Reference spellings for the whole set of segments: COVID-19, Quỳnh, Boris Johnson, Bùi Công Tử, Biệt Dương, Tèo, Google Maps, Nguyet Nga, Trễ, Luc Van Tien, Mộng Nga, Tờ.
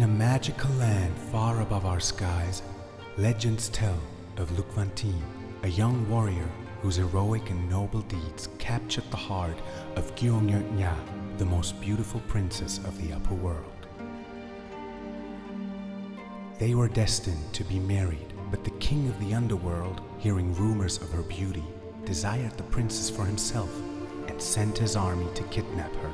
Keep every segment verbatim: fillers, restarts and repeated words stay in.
In a magical land far above our skies, legends tell of Luc Van Tien, a young warrior whose heroic and noble deeds captured the heart of Nguyet Nga, the most beautiful princess of the upper world. They were destined to be married, but the king of the underworld, hearing rumors of her beauty, desired the princess for himself and sent his army to kidnap her.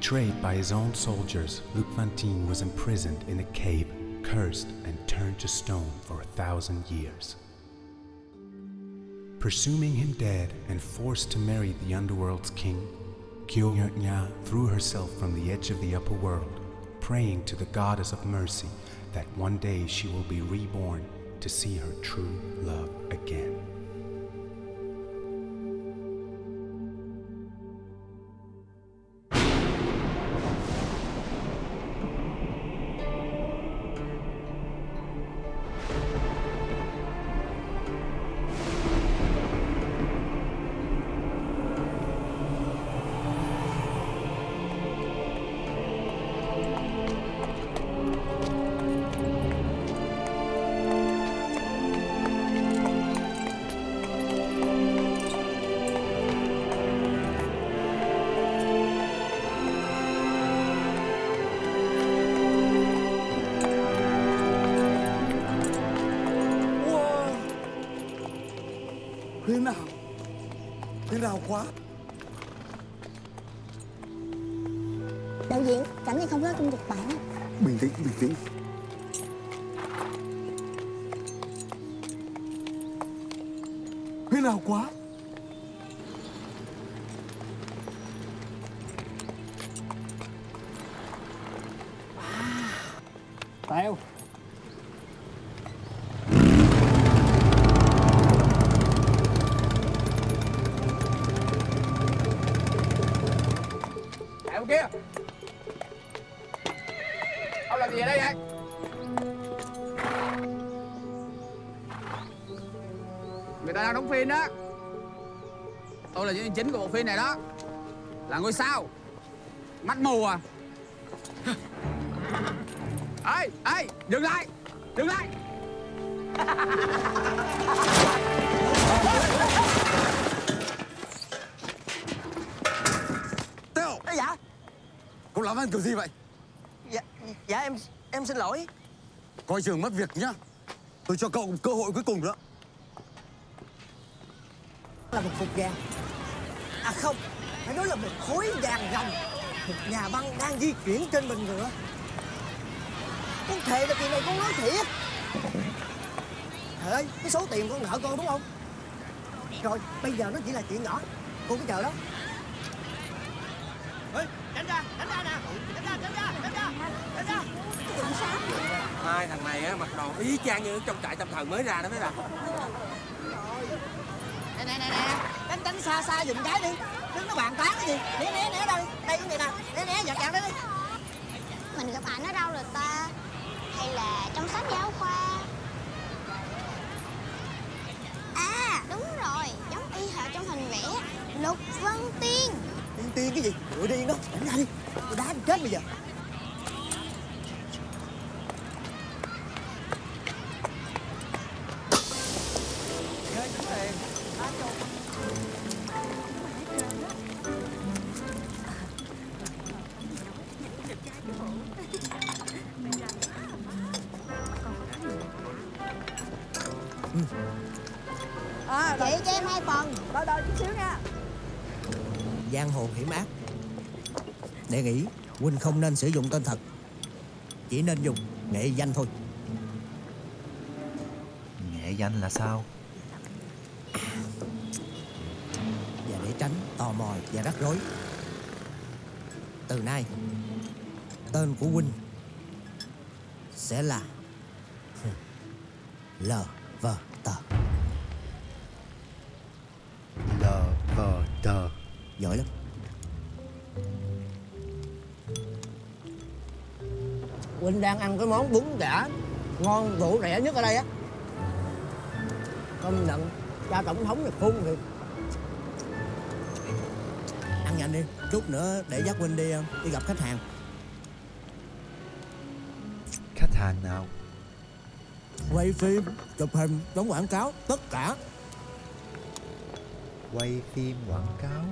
Betrayed by his own soldiers, Luc Van Tien was imprisoned in a cave, cursed and turned to stone for a thousand years. Presuming him dead and forced to marry the underworld's king, Nguyet Nga threw herself from the edge of the upper world, praying to the goddess of mercy that one day she will be reborn to see her true love again. Thế nào? Thế nào quá? Đạo diễn, cảnh gì không có trong kịch bản. Bình tĩnh, bình tĩnh. Thế nào quá? Tèo. Kia. Ông làm gì ở đây vậy? Người ta đang đóng phim đó. Tôi là diễn viên chính của bộ phim này đó. Là ngôi sao. Mắt mù à? Ê, ê, dừng lại. Dừng lại. Cậu làm ăn kiểu gì vậy? Dạ, dạ em em xin lỗi. Coi chừng mất việc nhá. Tôi cho cậu một cơ hội cuối cùng nữa. Là một cục vàng. À không, phải nói là một khối vàng ròng. Một nhà băng đang di chuyển trên mình nữa. Con thề là kỳ này con nói thiệt. Trời ơi, cái số tiền con nợ con đúng không? Rồi, bây giờ nó chỉ là chuyện nhỏ. Cô cứ chờ đó. Ê, tránh ra, tránh ra nè, tránh ra, tránh ra, tránh ra, tránh ra. Hai thằng này á, mặc đồ y chang như trong trại tâm thần mới ra đó mới là. Nè nè nè nè, tránh tránh xa xa dùm cái đi, đứng nó bàn tán cái gì, né né né đây, đây cái gì nè, né né giật giật đấy đi. Mình gặp ảnh ở đâu rồi ta? Hay là trong sách giáo khoa? À, đúng rồi, giống y hệt trong hình vẽ, Luc Van Tien. Điên tiên cái gì? Tụi điên đó, đánh ra đi. Tôi đá đi chết bây giờ. À, chị cho em hai phần. Đợi đợi chút xíu nha. Giang hồ hiểm ác. Đề nghị Quỳnh không nên sử dụng tên thật, chỉ nên dùng nghệ danh thôi. Nghệ danh là sao? Và để tránh tò mò và rắc rối, từ nay tên của Quỳnh sẽ là Lờ Vờ Tờ. Lờ Vờ Tờ giỏi lắm. Quỳnh đang ăn cái món bún chả ngon rổ rẻ nhất ở đây á. Công nhận cha tổng thống là khôn thiệt. Ăn nhanh đi, chút nữa để dắt Quỳnh đi đi gặp khách hàng. than nào. Quay phim, chụp hình, đóng quảng cáo, tất cả. Quay phim, quảng cáo.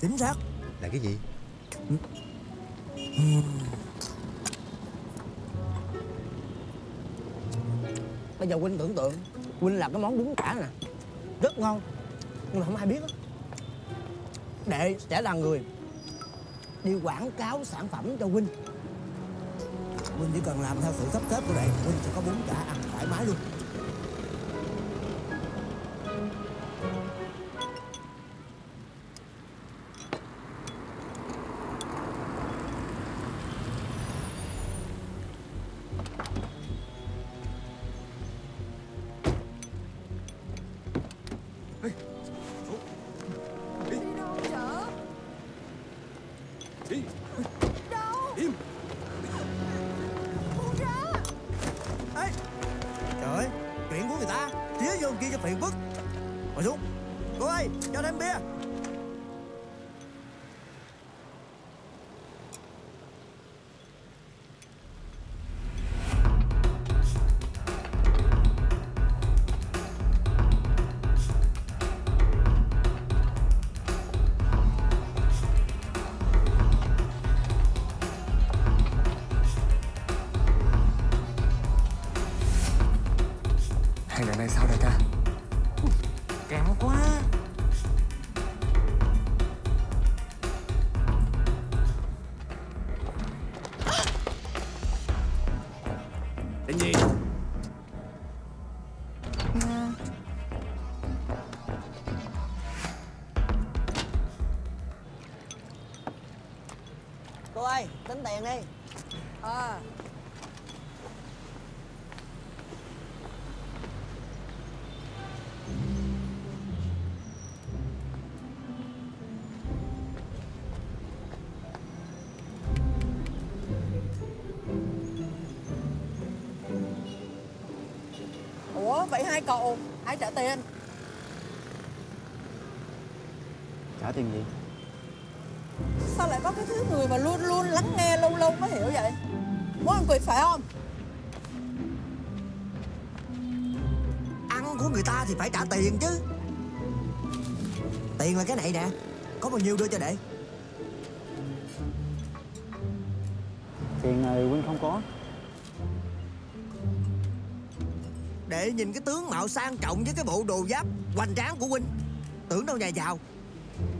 Chính xác. Là cái gì? Bây giờ Quỳnh tưởng tượng Quỳnh làm cái món bún chả nè, rất ngon, nhưng mà không ai biết á. Đệ sẽ là người đi quảng cáo sản phẩm cho Quỳnh. Quỳnh chỉ cần làm theo sự sắp xếp của đệ, Quỳnh sẽ có bún chả ăn thoải mái luôn. Tính tiền đi. À. Ủa vậy hai cậu ai trả tiền? Trả tiền gì? Sao lại có cái thứ người mà luôn luôn lắng nghe lâu lâu mới hiểu vậy? Muốn ăn quỵt phải không? Ăn của người ta thì phải trả tiền chứ. Tiền là cái này nè. Có bao nhiêu đưa cho đệ? Tiền này Quynh không có. Đệ nhìn cái tướng mạo sang trọng với cái bộ đồ giáp hoành tráng của Quynh, tưởng đâu nhà giàu.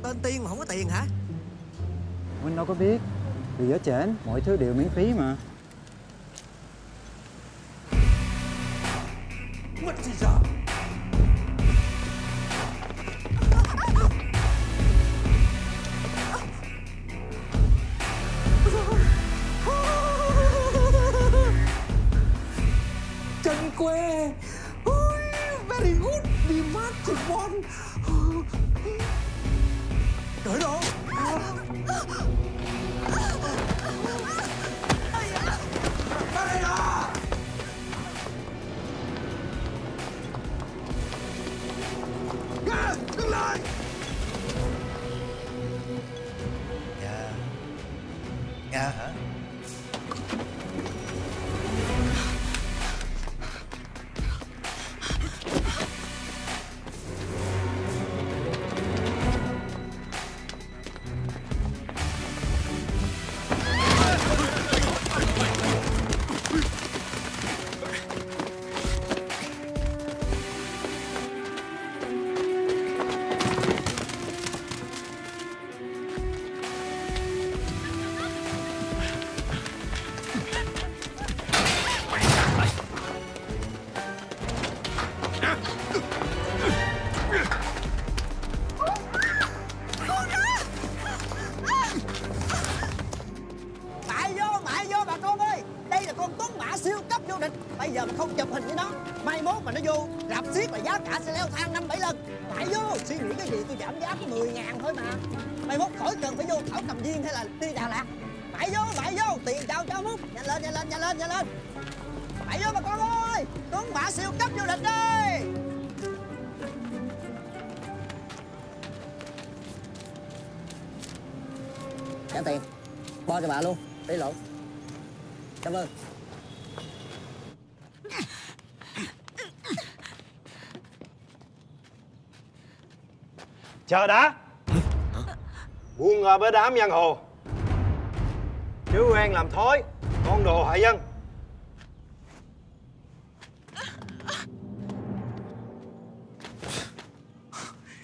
Tên Tiên mà không có tiền hả? Quynh đâu có biết, vì ở Trển mọi thứ đều miễn phí mà. Mất gì giờ? Chân quê, very good, the magic one. Tới đó. Trả tiền, bo cho bà luôn, đi lộn. Cảm ơn. Chờ đã. Buông ra với đám giang hồ, chứ quen làm thói con đồ hại dân.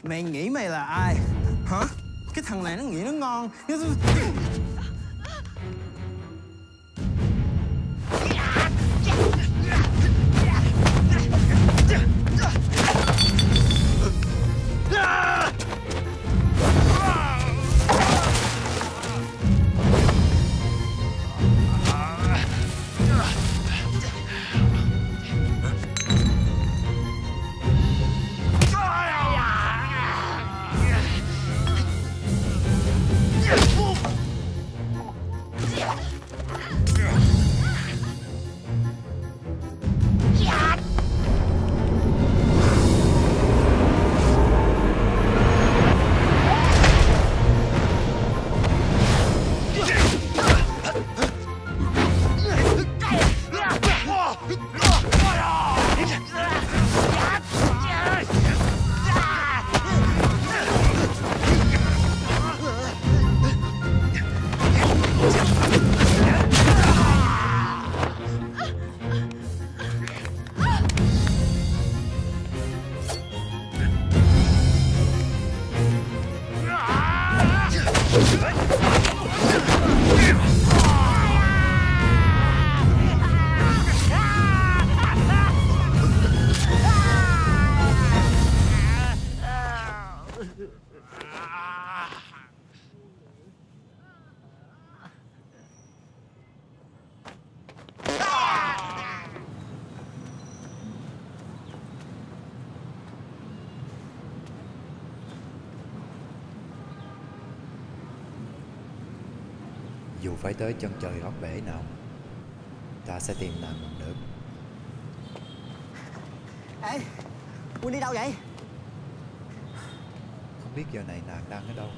Mày nghĩ mày là ai hả? Cái thằng này nó nghĩ nó ngon. Dù phải tới chân trời góc bể nào, ta sẽ tìm nàng bằng được. Ê, Quỳnh đi đâu vậy? Không biết giờ này nàng đang ở đâu.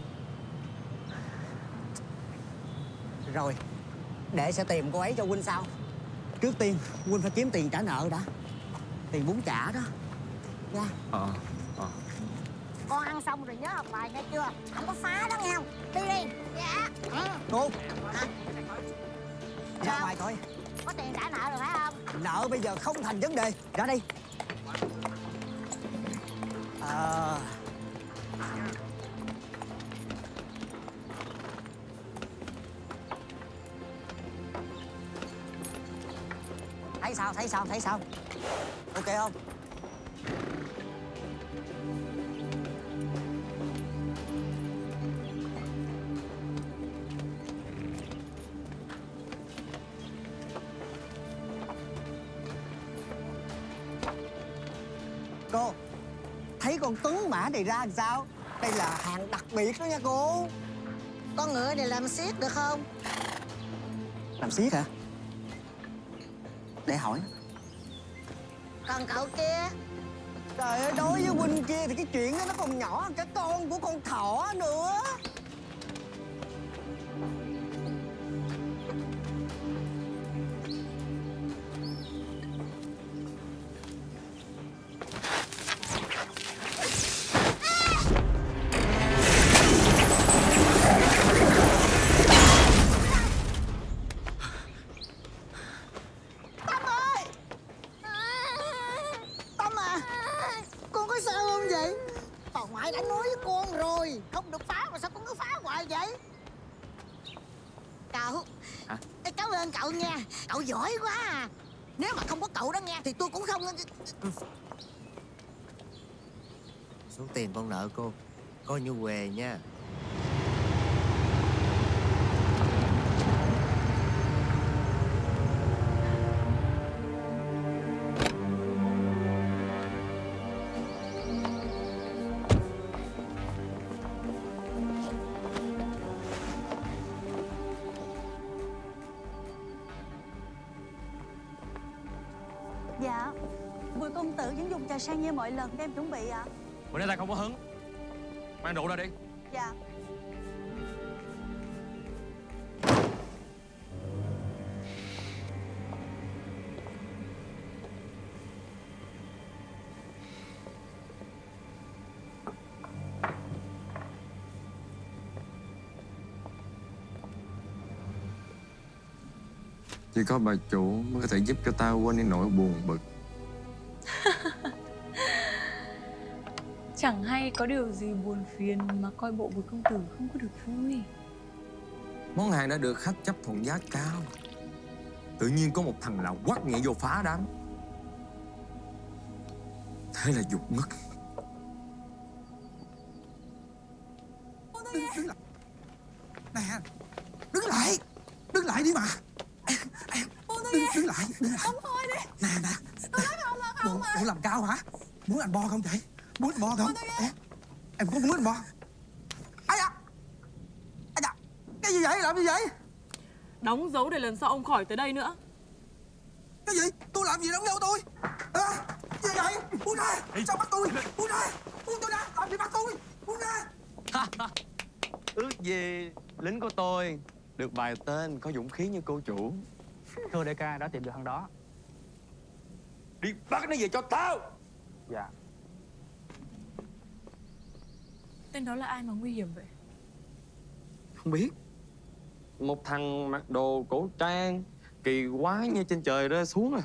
Rồi, để sẽ tìm cô ấy cho Quỳnh sau. Trước tiên, Quỳnh phải kiếm tiền trả nợ đã. Tiền bún chả đó nha. Ờ, ờ. Con ăn xong rồi nhớ học bài nghe chưa? Không có phá đó nghe không? Đi đi. Dạ. Ừ. Cô. Hả? Ra ngoài thôi. Có tiền trả nợ rồi phải không? Nợ bây giờ không thành vấn đề. Ra đi. Ờ. À. Thấy sao? Thấy sao? Thấy sao? Ok không? Cô thấy con tuấn mã này ra làm sao? Đây là hàng đặc biệt đó nha cô. Con ngựa này làm xiếc được không? Làm xiếc hả? Để hỏi. Còn cậu kia? Trời ơi, đối với Quỳnh kia thì cái chuyện đó nó còn nhỏ hơn cả con của con thỏ nữa. Số tiền con nợ cô coi như què nha. Dạ, Bùi công tử vẫn dùng trà sang như mọi lần để em chuẩn bị ạ. À? Bữa nay ta không có hứng. Mang rượu ra đi. Dạ. Chỉ có bà chủ mới có thể giúp cho tao quên đi nỗi buồn bực. Chẳng hay có điều gì buồn phiền mà coi bộ Bùi Công Tử không có được vui. Món hàng đã được khách chấp thuận giá cao, tự nhiên có một thằng nào quắt nhẹ vô phá đám, thế là dục mất. Đứng, đứng lại. Nè, đứng lại, đứng lại đi mà. Đứng, đứng lại, đứng lại. Nè, nè, nè. Bộ, bộ làm cao hả? Muốn anh bo không vậy? Muốn anh bo không? Em, em có muốn anh bo? Ai da, ai da, cái gì vậy? Làm gì vậy? Đóng dấu để lần sau ông khỏi tới đây nữa. Cái gì? Tôi làm gì đóng dấu tôi? À, gì vậy? Buông ra! Sao bắt tôi? Buông ra! Buông tôi ra! Làm gì bắt tôi? Buông ra! Ước gì lính của tôi được bài tên có dũng khí như cô chủ. Thưa đại ca, đã tìm được thằng đó. Đi bắt nó về cho tao. Dạ. Tên đó là ai mà nguy hiểm vậy? Không biết. Một thằng mặc đồ cổ trang kỳ quái như trên trời rơi xuống à.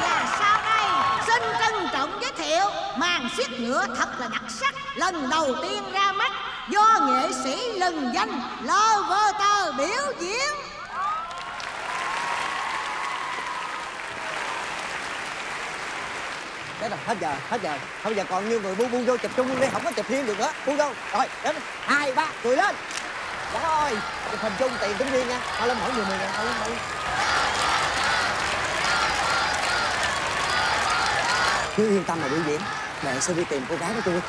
Và sau đây xin trân trọng giới thiệu màn xiết ngựa thật là đặc sắc, lần đầu tiên ra mắt do nghệ sĩ lừng danh Lơ Vơ Tờ biểu diễn. Đấy là hết giờ, hết giờ. Bây giờ còn như người bu bu vô chụp chung luôn đi, không có chụp riêng được nữa. Bu vô, rồi, đến hai, ba, cười lên. Trời ơi, chụp hình chung tiền tính riêng nha. Tao lên mỗi người mười ngàn, tao lên mỗi. Cứ yên tâm là biểu diễn, mẹ sẽ đi tìm cô gái đó tôi.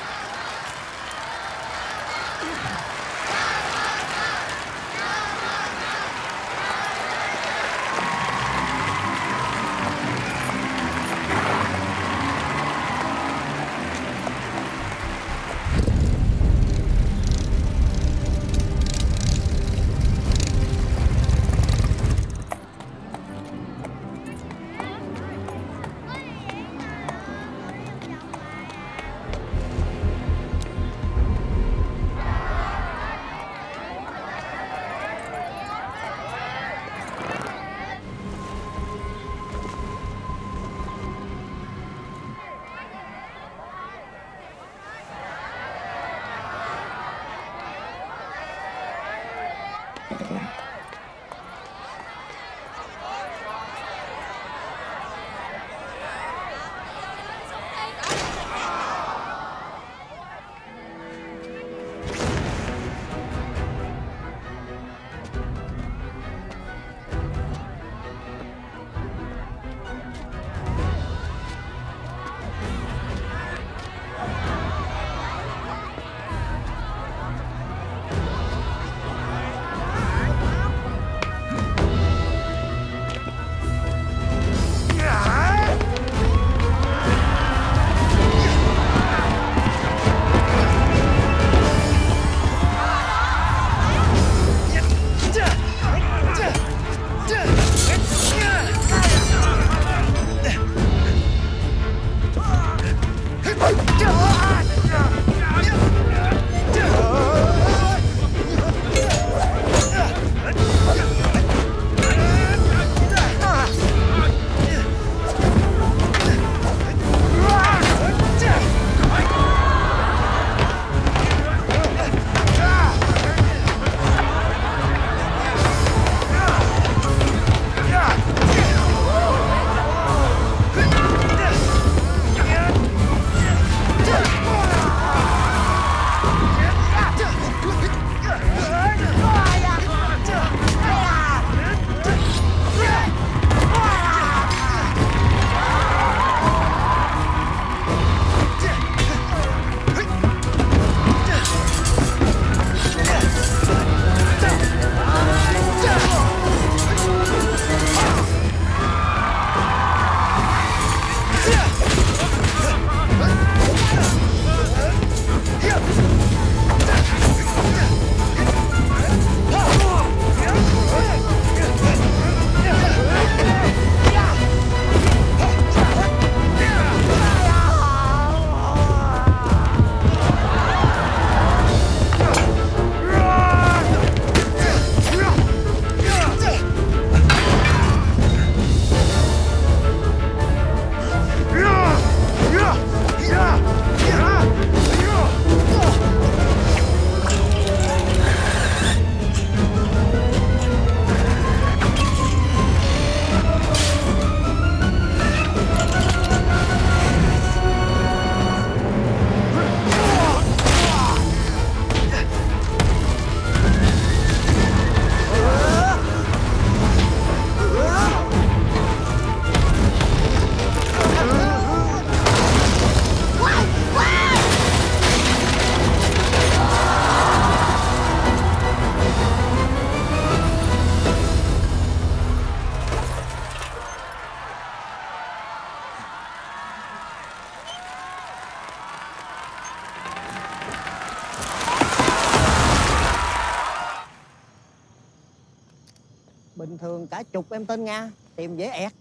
thường cả chục em tên Nga, tìm dễ ẹt.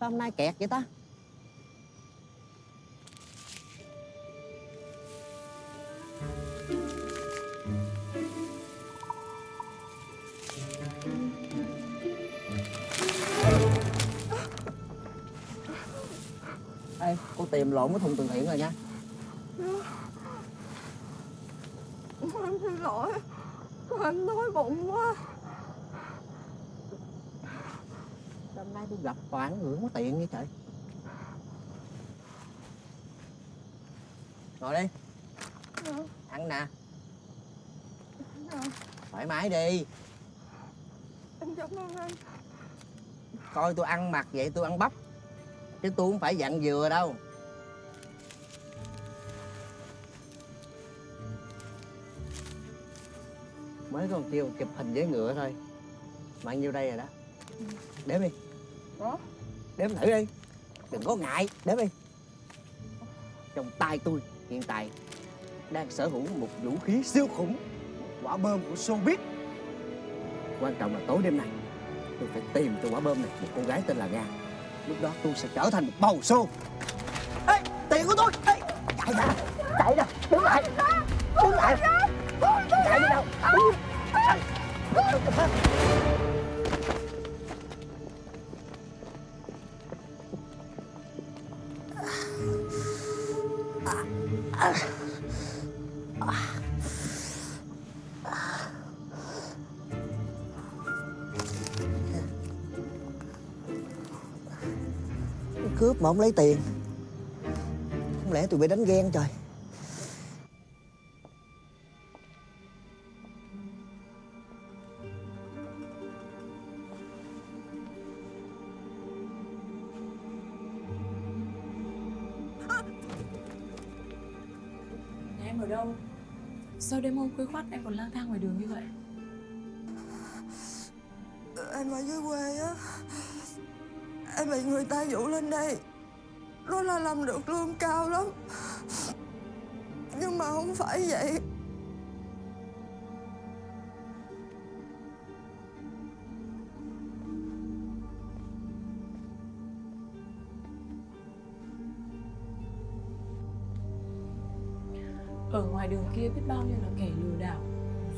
Sao hôm nay kẹt vậy ta? Ê, cô tìm lộn cái thùng từ thiện rồi nha. Anh xin lỗi, anh đói bụng quá. Hôm nay tôi gặp toàn người không có tiện như trời. Ngồi đi. Ừ. Ăn nè. Ừ. Thoải mái đi. Em cảm ơn anh. Coi tôi ăn mặc vậy tôi ăn bắp, chứ tôi không phải dặn dừa đâu. Mới có một chiều chụp hình với ngựa thôi mà nhiêu đây rồi đó. Đếm đi. Đó. Đếm thử đi. Đừng có ngại. Đếm đi. Trong tay tôi hiện tại đang sở hữu một vũ khí siêu khủng, quả bom của showbiz. Quan trọng là tối đêm này tôi phải tìm cho quả bom này một cô gái tên là Nga. Lúc đó tôi sẽ trở thành một bầu xô. Ê! Tiền của tôi! Ê! Chạy ra! Chạy ra! Đứng lại! Đứng lại! Chạy đi đâu! Cướp mà không lấy tiền, không lẽ tụi bay đánh ghen trời. Em ở đâu? Sao đêm hôm khuya khoắt em còn lang thang ngoài đường như vậy? Em ở dưới quê á. Em bị người ta dụ lên đây, nói là làm được lương cao lắm, nhưng mà không phải vậy. Ở ngoài đường kia biết bao nhiêu là kẻ lừa đảo,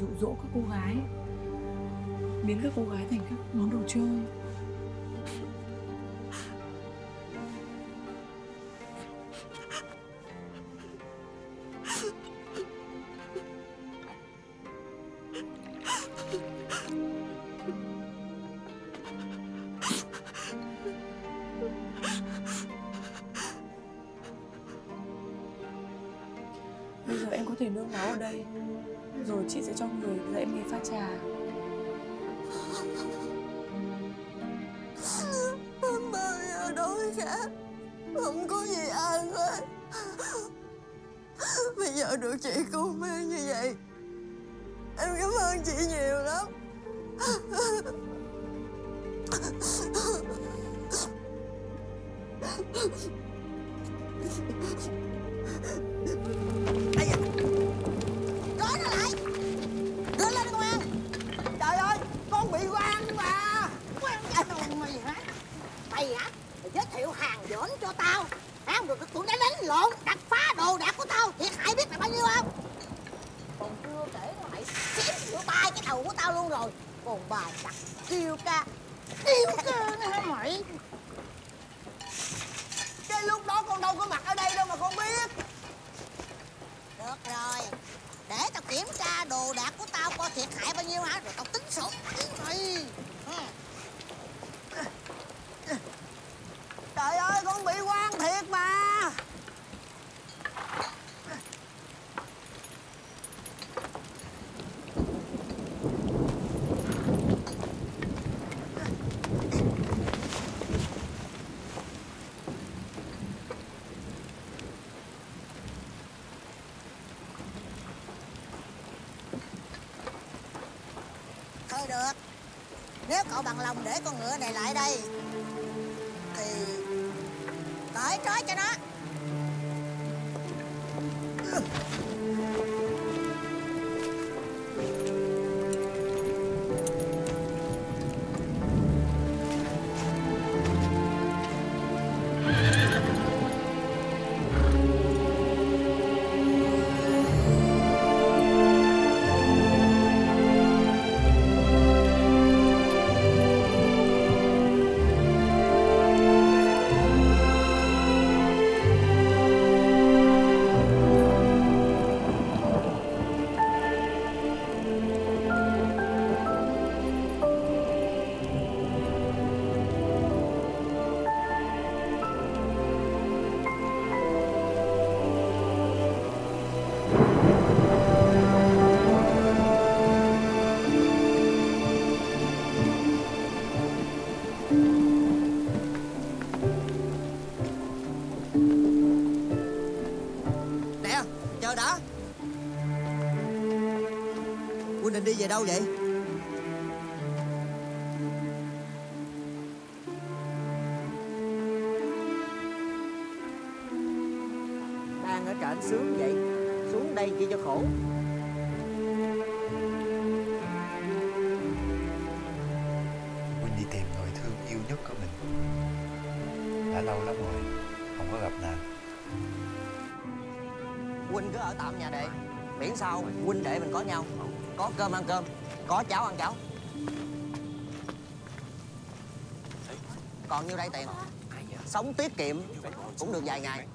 dụ dỗ các cô gái, biến các cô gái thành các món đồ chơi. Được. Nếu cậu bằng lòng để con ngựa này lại đây thì cởi trói cho nó. Nè, chờ đã. Quỳnh định đi về đâu vậy? Đang ở trển sướng vậy, xuống đây kia cho khổ. Lâu lắm rồi không có gặp nàng. Huynh cứ ở tạm nhà đệ, miễn sao huynh đệ mình có nhau, có cơm ăn cơm, có cháo ăn cháo. Còn nhiêu đây tiền, sống tiết kiệm cũng được vài ngày.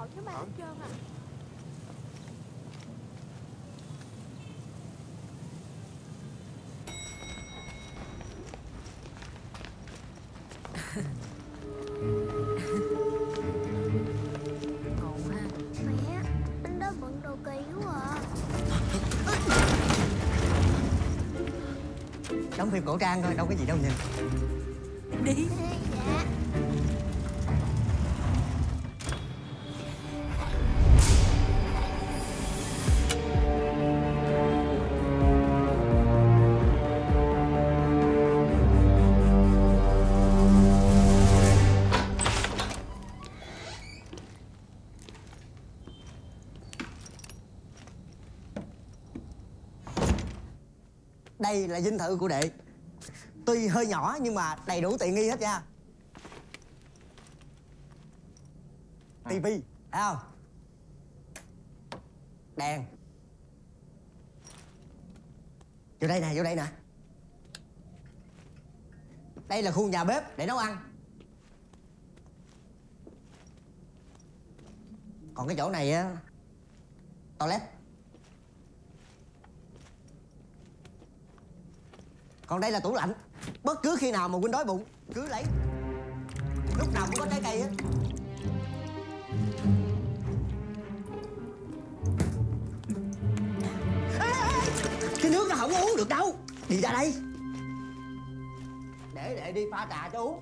Đóng phim cổ trang thôi, đâu có gì đâu nhìn. Đi. Dạ. Đây là dinh thự của đệ. Tuy hơi nhỏ nhưng mà đầy đủ tiện nghi hết nha. Tivi, thấy không? Đèn. Vô đây nè, vô đây nè. Đây là khu nhà bếp để nấu ăn. Còn cái chỗ này á, toilet. Còn đây là tủ lạnh. Bất cứ khi nào mà Quỳnh đói bụng cứ lấy, lúc nào cũng có trái cây hết. Cái nước nó không uống được đâu. Đi ra đây. Để để đi pha trà cho uống.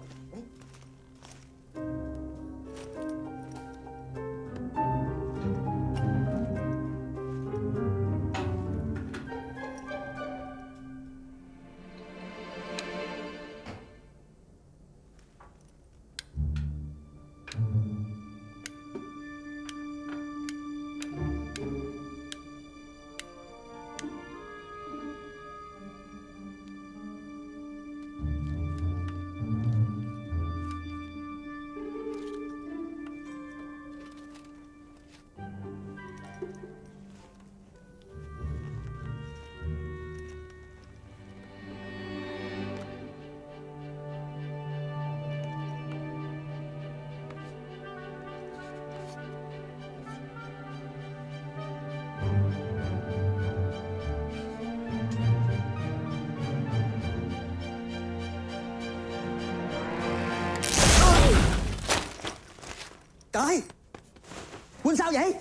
Trời! Quỳnh sao vậy?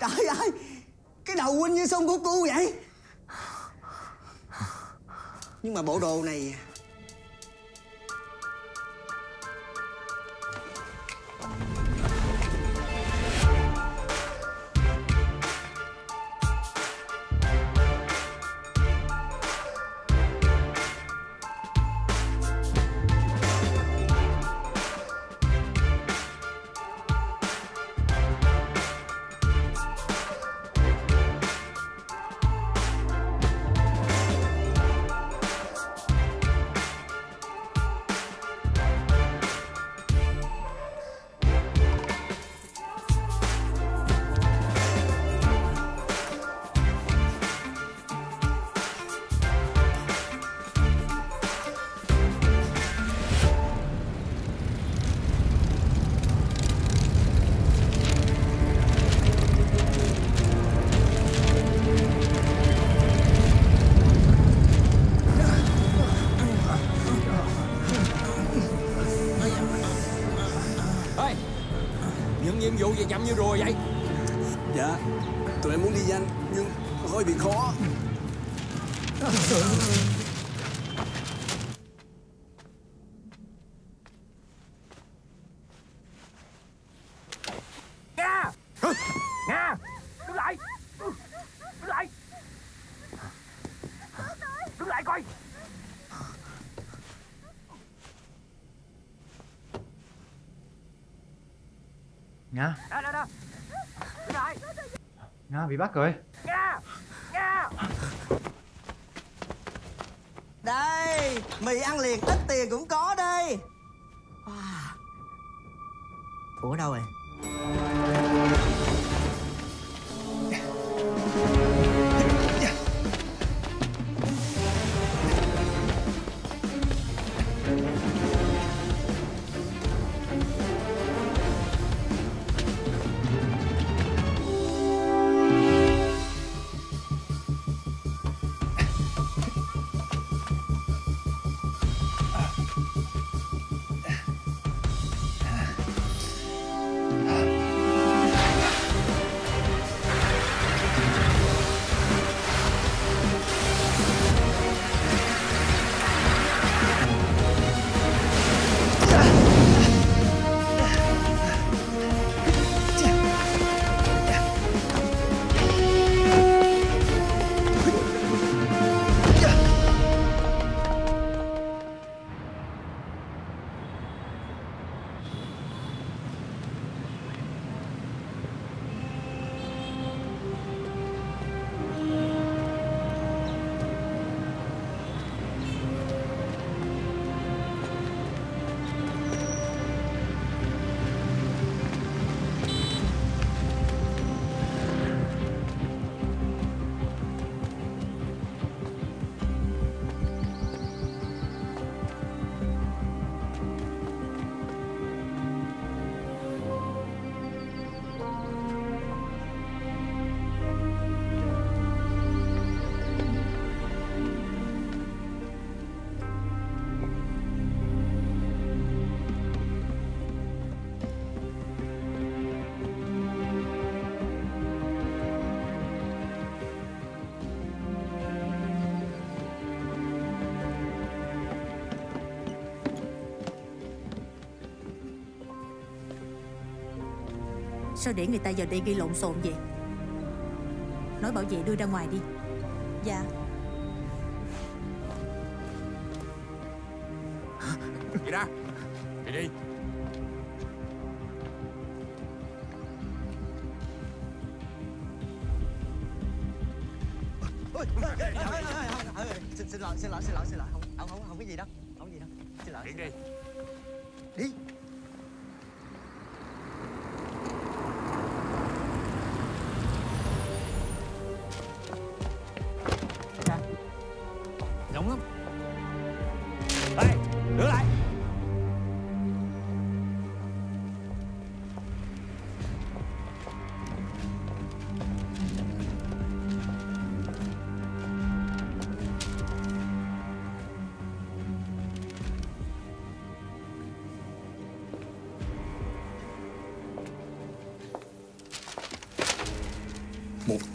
Trời ơi! Cái đầu Quỳnh như sông của cu vậy? Nhưng mà bộ đồ này... nhiệm vụ về chậm như rùa vậy? Dạ, tụi em muốn đi nhanh nhưng hơi bị khó. Nga! Nga! Đứng lại! Đứng lại! Đứng lại coi! Nga! Nga! Nga! Đứng lại! Nga bị bắt rồi! Nga! Nga! Đây! Mì ăn liền ít tiền cũng có đây! Ủa đâu rồi? Sao để người ta vào đây gây lộn xộn vậy? Nói bảo vệ đưa ra ngoài đi. Dạ. Đi ra. Đi đi. Xin xin lỗi, xin lỗi, xin lỗi, xin lỗi. Không, không, không, không cái gì đâu. Không cái gì đâu. Xin lỗi. Đi đi. Đi.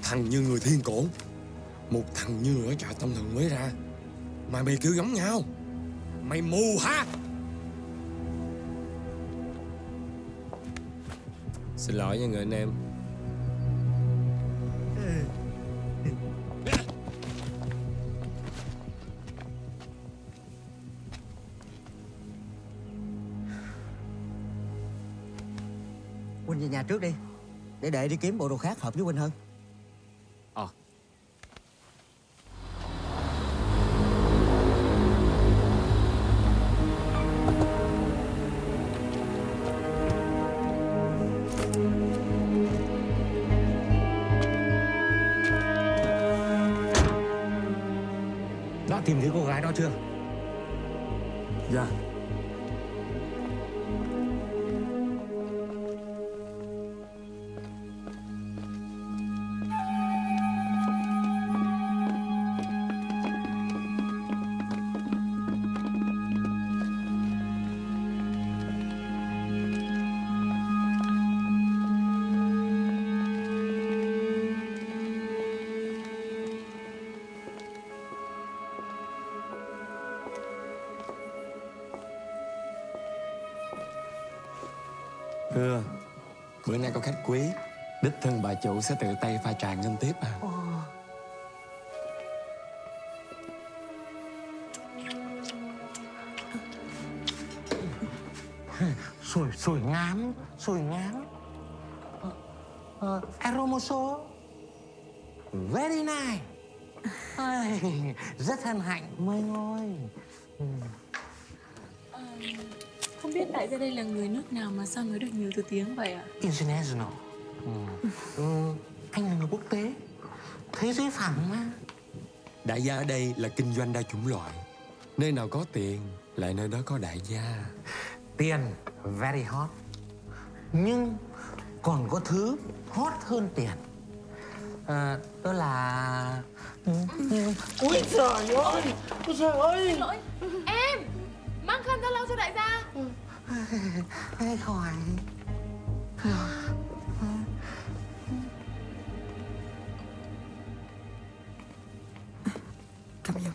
Thằng như người thiên cổ, một thằng như ở trại tâm thần mới ra, mà mày kêu giống nhau. Mày mù hả? Xin lỗi nha người anh em. Quỳnh về nhà trước đi, để đệ đi kiếm bộ đồ khác hợp với Quỳnh hơn. Tìm thấy cô gái đó chưa? Dạ. Thưa, bữa nay có khách quý, đích thân bà chủ sẽ tự tay pha trà ngân tiếp à. Ồ. Sủi, sủi ngán, sủi ngán. Uh, Aromoso. Very nice. Ai, rất hân hạnh mới ngồi. Ừ. À, không biết đại gia đây là người nước nào mà sao nói được nhiều thứ tiếng vậy ạ? International. Ừ. Ừ, anh là người quốc tế, thế giới phẳng mà. Đại gia ở đây là kinh doanh đa chủng loại. Nơi nào có tiền lại nơi đó có đại gia. Tiền very hot, nhưng còn có thứ hot hơn tiền. À, đó là... Úi trời ơi! Úi trời ơi! Xin lỗi! Em! Mang khăn ra lau cho đại gia! Ê, khỏi! Cảm ơn.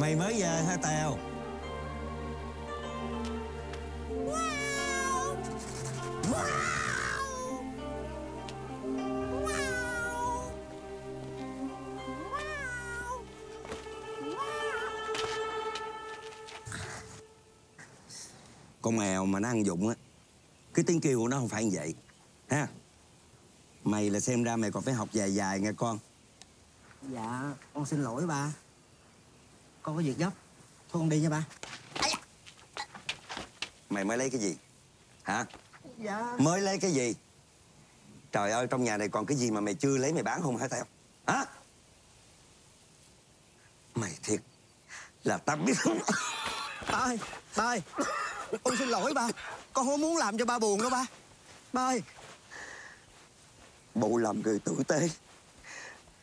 Mày mới về hả Tèo? Wow. Wow. Wow. Wow. Con mèo mà nó ăn dụng á, cái tiếng kêu của nó không phải như vậy ha. Mày là xem ra mày còn phải học dài dài nghe con. Dạ, con xin lỗi ba. Con có việc gấp. Thôi con đi nha ba. Mày mới lấy cái gì? Hả? Dạ. Mới lấy cái gì? Trời ơi, trong nhà này còn cái gì mà mày chưa lấy mày bán không hả Tèo? Hả? Mày thiệt là tao biết không? Ba ơi, ba ơi. Con xin lỗi ba. Con không muốn làm cho ba buồn đâu ba. Ba ơi. Bộ làm người tử tế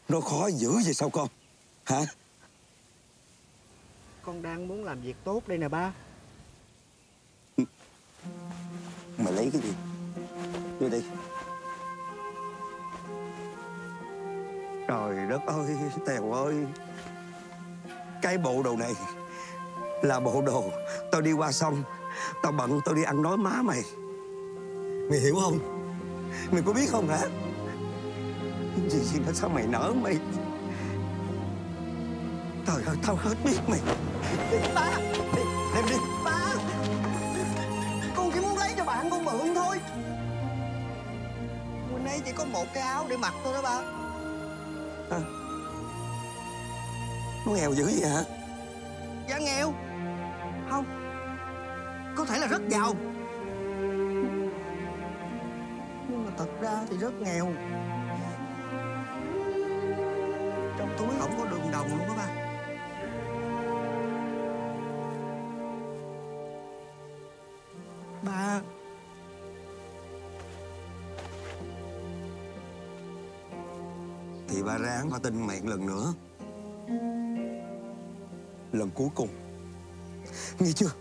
nó khó dữ vậy sao con? Hả? Con đang muốn làm việc tốt đây nè ba. Mày lấy cái gì? Đưa đi. Trời đất ơi, Tèo ơi. Cái bộ đồ này là bộ đồ tao đi qua sông, tao bận tao đi ăn nói má mày. Mày hiểu không? Mày có biết không hả? Gì gì nó sao mày nở mày? Trời ơi, tao hết biết mày. Ba! Đem đi! Ba! Con chỉ muốn lấy cho bạn con mượn thôi. Hôm nay chỉ có một cái áo để mặc thôi đó ba. À, nó nghèo dữ vậy hả? Dạ nghèo. Không, có thể là rất giàu, nhưng mà thật ra thì rất nghèo. Trong túi không có đường đồng luôn đó ba. Ba. Thì ba ráng ba tin mẹ lần nữa. Lần cuối cùng. Nghe chưa?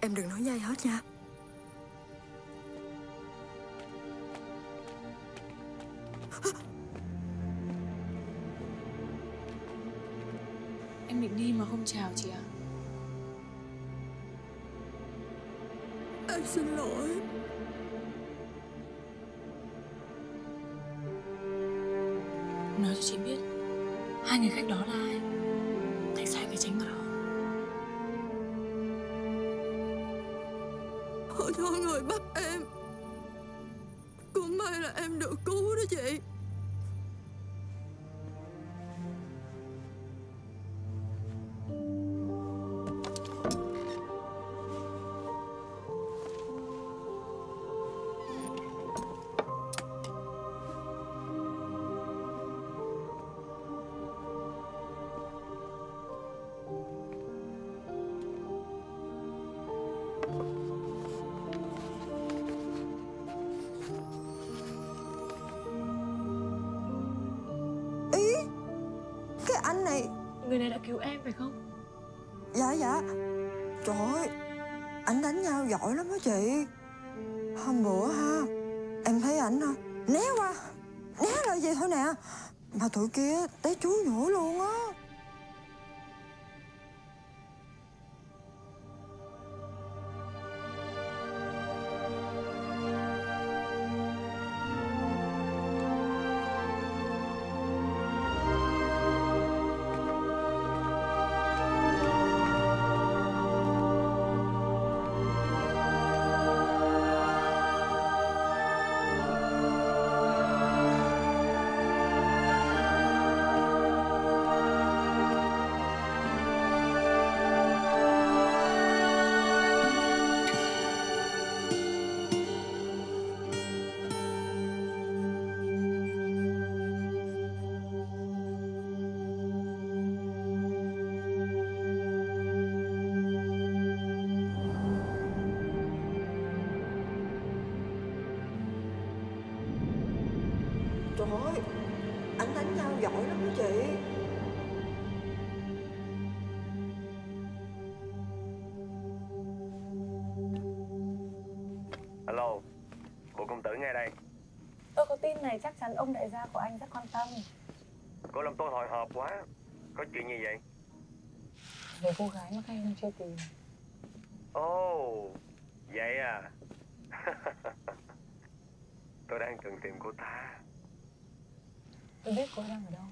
Em đừng nói với ai hết nha. Em định đi mà không chào chị ạ. À? Em xin lỗi. Nói cho chị biết hai người khách đó là ai, tại sao cái tránh vào đó. Họ cho người bắt em, cũng may là em được cứu đó chị. Người này đã cứu em phải không? Dạ dạ. Trời ơi, ảnh đánh nhau giỏi lắm đó chị. Hôm bữa ha, em thấy ảnh né qua, né lại gì thôi nè, mà tụi kia té chúi nhủi luôn á. Alo, Bùi Công Tử nghe đây. Tôi có tin này, chắc chắn ông đại gia của anh rất quan tâm. Cô làm tôi hồi hộp quá. Có chuyện gì vậy? Về cô gái mà các anh chưa tìm. Ồ, oh, vậy à. Tôi đang cần tìm cô ta. Tôi biết cô đang ở đâu.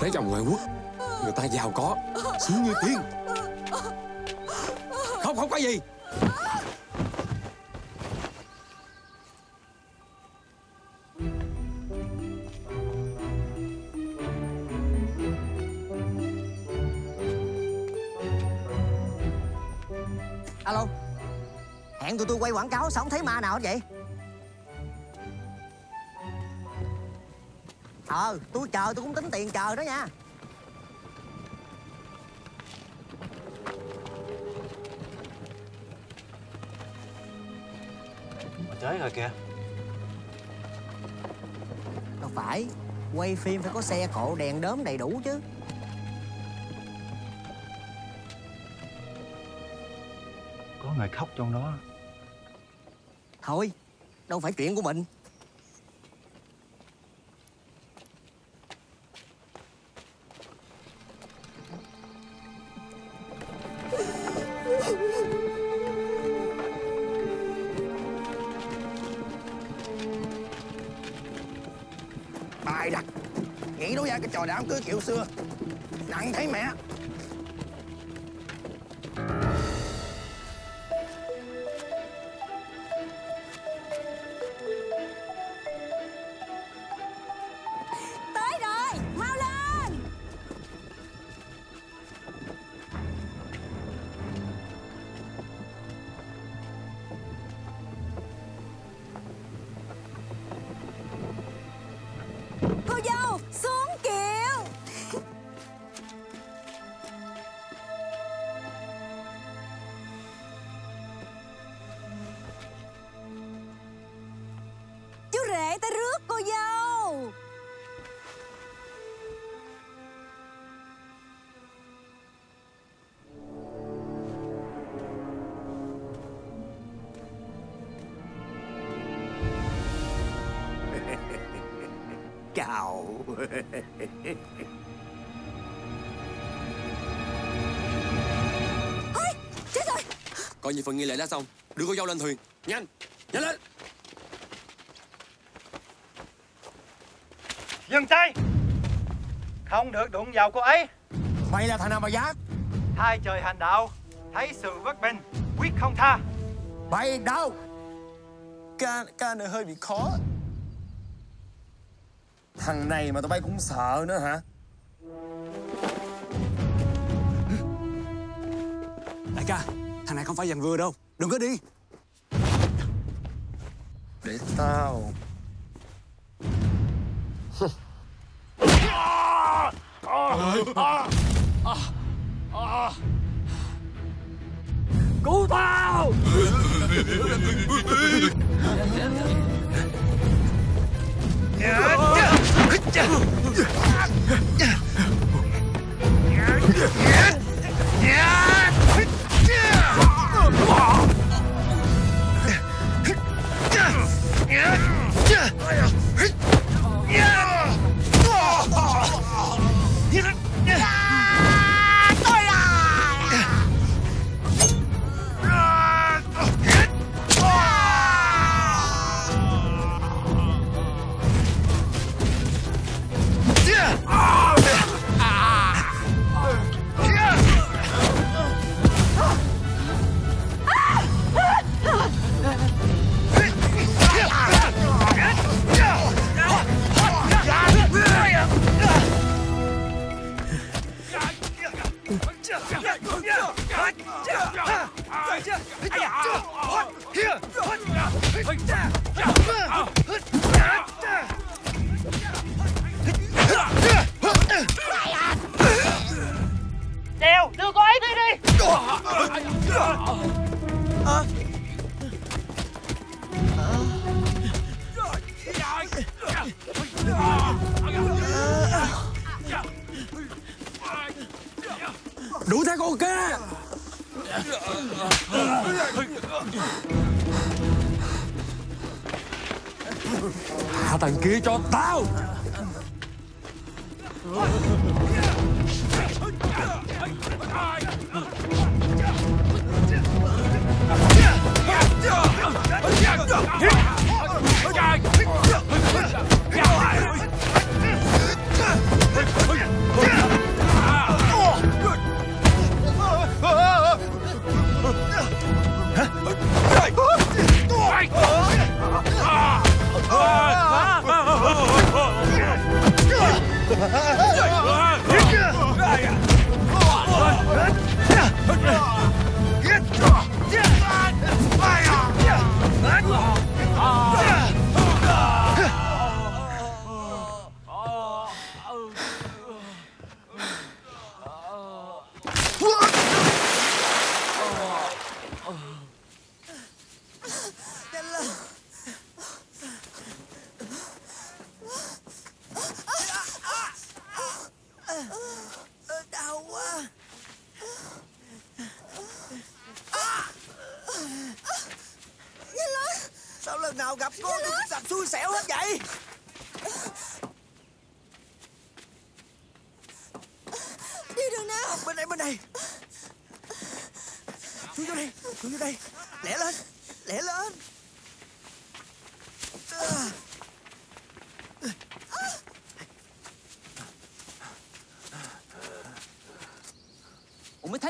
Lấy chồng ngoại quốc, người ta giàu có, sướng như tiên. Không, không có gì. Alo, hẹn tụi tôi quay quảng cáo sao không thấy ma nào hết vậy? Ờ, tôi chờ, tôi cũng tính tiền chờ đó nha. Mà tới rồi kìa. Đâu phải, quay phim phải có xe cộ đèn đóm đầy đủ chứ. Có người khóc trong đó. Thôi, đâu phải chuyện của mình. Trò đám cưới kiểu xưa nặng thấy mẹ. Tới rồi, mau lên. Cô dâu xuống kiệu. Chú rể tới rước cô dâu. Chào. Ôi, chết rồi. Coi như phần nghi lễ đã xong. Đưa cô dâu lên thuyền. Nhanh, nhanh lên. Dừng tay. Không được đụng vào cô ấy. Mày là thằng nào mà dám? Thay trời hành đạo, thấy sự bất bình, quyết không tha. Mày đâu? Ca, ca này hơi bị khó. Thằng này mà tụi bay cũng sợ nữa hả? Đại ca, thằng này không phải dàn vừa đâu. Đừng có đi. Để tao. à, à, à, à. Cứu tao. Tèo, đưa cô ấy đi đi. À. Đủ theo cô kia. Hạ thằng kia cho tao.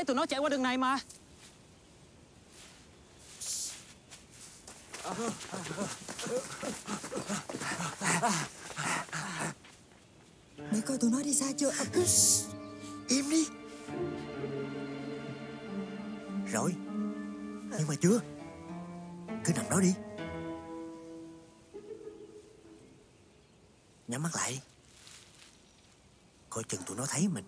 Tụi nó chạy qua đường này mà. Để coi tụi nó đi xa chưa. À, im đi. Rồi. Nhưng mà chưa. Cứ nằm đó đi. Nhắm mắt lại, coi chừng tụi nó thấy mình.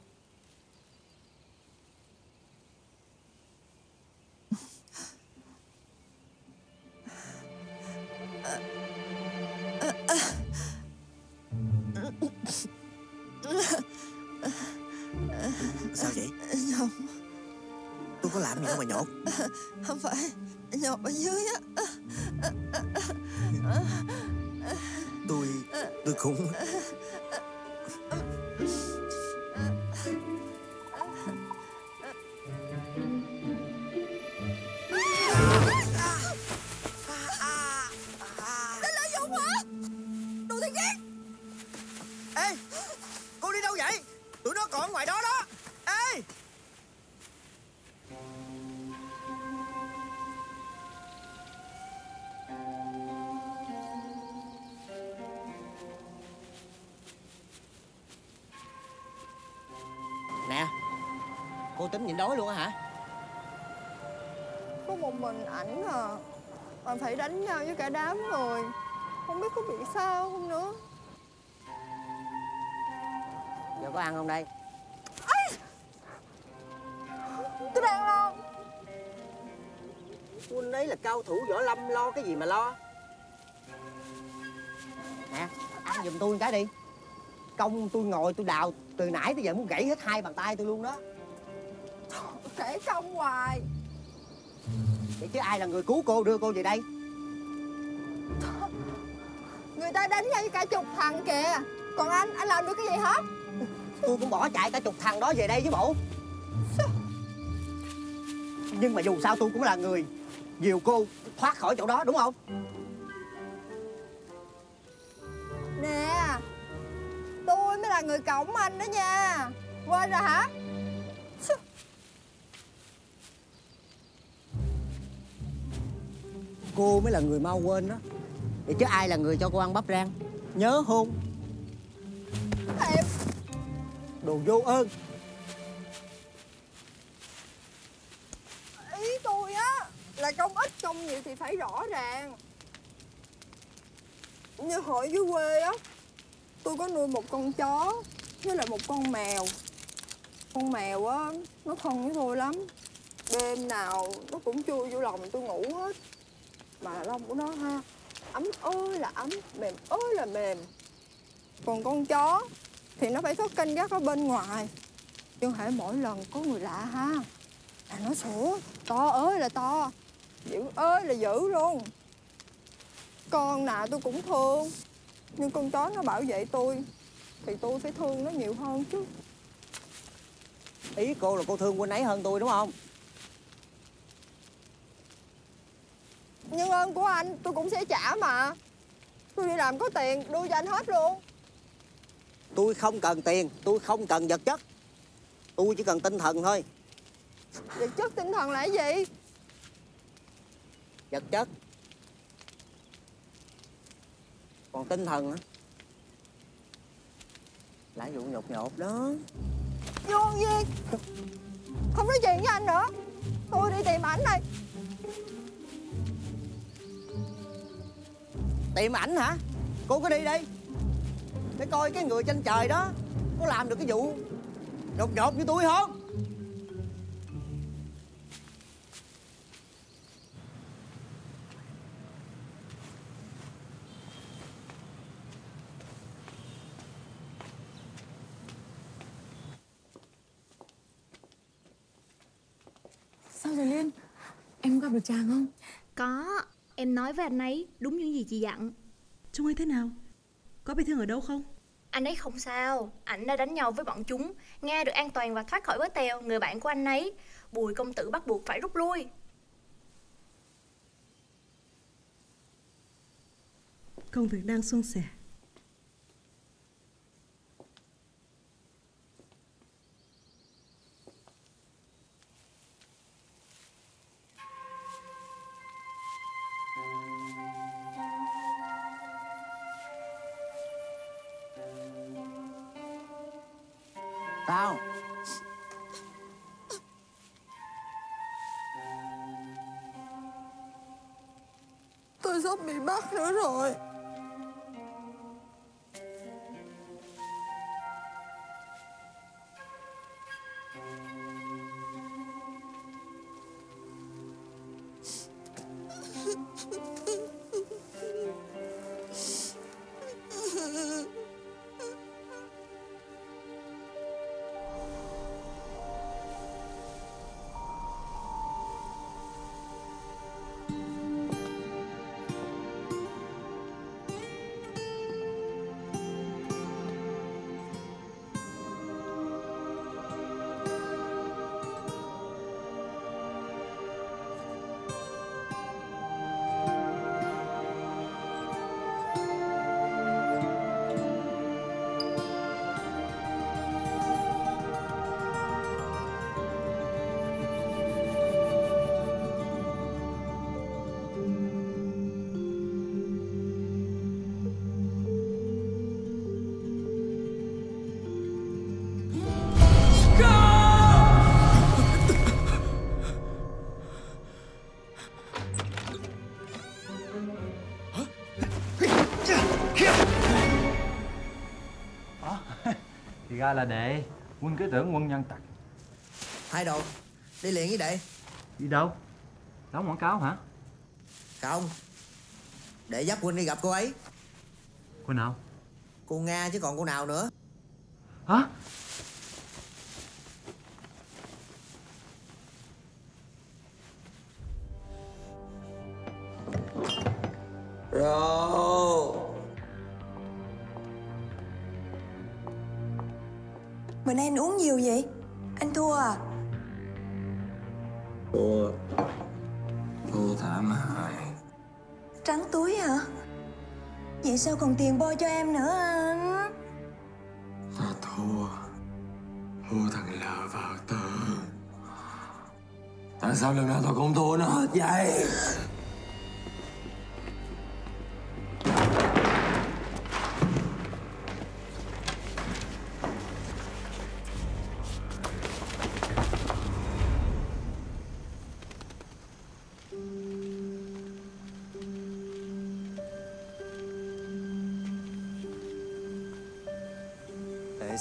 Sao vậy? Nhột. Tôi có làm gì đâu mà nhột. Không phải, nhột ở dưới á. Tôi, tôi cũng... Nhịn đói luôn á hả? Có một mình ảnh à, mà phải đánh nhau với cả đám người, không biết có bị sao không nữa. Giờ có ăn không đây? Ây! Tôi đang lo. Quân ấy là cao thủ võ lâm, lo cái gì mà lo. Nè, ăn giùm tôi cái đi. Công tôi ngồi tôi đào từ nãy tới giờ muốn gãy hết hai bàn tay tôi luôn đó. Trễ không hoài. Vậy chứ ai là người cứu cô đưa cô về đây? Người ta đánh nhau với cả chục thằng kìa. Còn anh, anh làm được cái gì hết? Tôi cũng bỏ chạy cả chục thằng đó về đây với bộ. Nhưng mà dù sao tôi cũng là người dìu cô thoát khỏi chỗ đó, đúng không? Nè, tôi mới là người cõng anh đó nha. Quên rồi hả? Cô mới là người mau quên đó. Vậy chứ ai là người cho cô ăn bắp rang? Nhớ hôn. Em. Đồ vô ơn. Ý tôi á là công ít công nhiều thì phải rõ ràng. Như hồi dưới quê á, tôi có nuôi một con chó với lại một con mèo. Con mèo á, nó thân với tôi lắm. Đêm nào nó cũng chui vô lòng tôi ngủ hết. Mà lông của nó ha, ấm ơi là ấm, mềm ơi là mềm. Còn con chó thì nó phải thức canh gác ở bên ngoài. Nhưng hễ mỗi lần có người lạ ha, là nó sủa to ơi là to, dữ ơi là dữ luôn. Con nào tôi cũng thương, nhưng con chó nó bảo vệ tôi thì tôi phải thương nó nhiều hơn chứ. Ý cô là cô thương Quỳnh ấy hơn tôi đúng không? Nhưng ơn của anh tôi cũng sẽ trả mà. Tôi đi làm có tiền đưa cho anh hết luôn. Tôi không cần tiền, tôi không cần vật chất. Tôi chỉ cần tinh thần thôi. Vật chất tinh thần là cái gì? Vật chất. Còn tinh thần hả? Là vụ nhột nhột đó. Vô duyên. Không nói chuyện với anh nữa. Tôi đi tìm ảnh đây. Tìm ảnh hả? Cô cứ đi đi. Để coi cái người trên trời đó có làm được cái vụ nhột nhột như tôi không? Sao rồi Liên? Em có gặp được chàng không? Có. Em nói với anh ấy đúng những gì chị dặn. Chúng ấy thế nào? Có bị thương ở đâu không? Anh ấy không sao. Ảnh đã đánh nhau với bọn chúng. Nga được an toàn và thoát khỏi với Tèo, người bạn của anh ấy. Bùi công tử bắt buộc phải rút lui. Công việc đang suôn sẻ. Tao Tôi sắp bị bắt nữa rồi. Thì ra là đệ. Quân cứ tưởng quân nhân tặc. Thay đồ đi liền với đệ. Đi đâu? Đóng quảng cáo hả? Không, đệ dắt Quỳnh đi gặp cô ấy. Cô nào? Cô Nga chứ còn cô nào nữa. Hả? Rô. Bữa nay anh uống nhiều vậy? Anh thua à? Thua. Thua thảm hại. Trắng túi hả? Vậy sao còn tiền bôi cho em nữa anh? Tao thua. Thua thằng Lờ vào Tờ. Tại sao lần nào tao cũng thua nó hết vậy?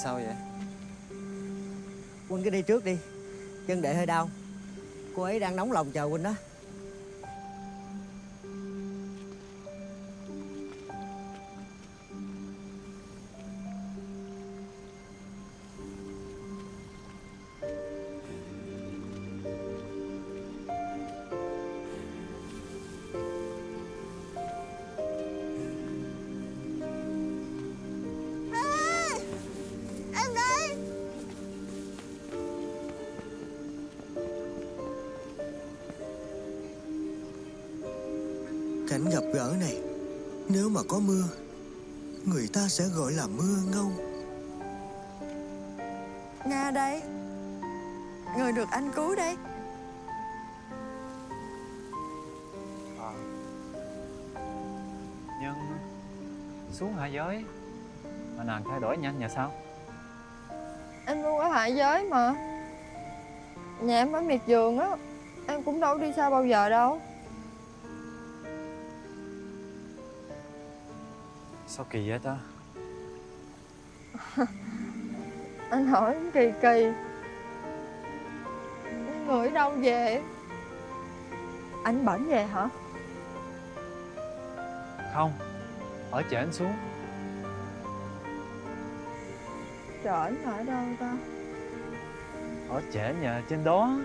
Sao vậy? Quỳnh cứ đi trước đi, chân đệ hơi đau. Cô ấy đang nóng lòng chờ Quỳnh đó. Cảnh gặp gỡ này, nếu mà có mưa, người ta sẽ gọi là mưa ngâu. Nga đây, người được anh cứu đây. À, nhưng xuống hạ giới mà nàng thay đổi nhanh vậy sao? Em luôn ở hạ giới mà. Nhà em ở Biệt Dương á, em cũng đâu đi xa bao giờ đâu. Sao kỳ vậy ta? Anh hỏi kỳ kỳ. Người đâu về? Anh bển về hả? Không, ở Trễ anh xuống. Trễ anh ở đâu ta? Ở Trễ nhà trên đó.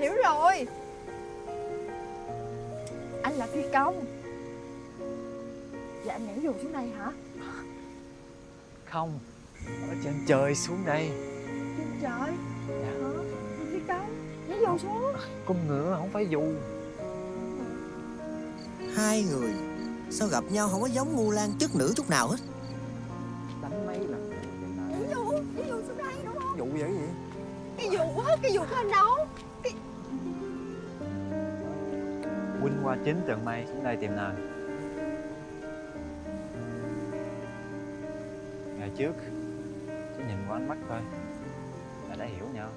Hiểu rồi. Anh là phi công. Vậy anh nhảy dù xuống đây hả? Không, ở trên trời xuống đây. Trên trời? Dạ. Hả? Phi công, nhảy dù xuống. Con ngựa không phải dù. Hai người sao gặp nhau không có giống ngu lan chức nữ chút nào hết. Đánh mấy lần. Nhảy dù, nhảy dù xuống đây đúng không? Dù vậy vậy? Cái dù quá, cái dù của anh đâu? Quỳnh qua chính tầng mây xuống đây tìm nàng. Ngày trước chỉ nhìn qua ánh mắt thôi là đã hiểu nhau.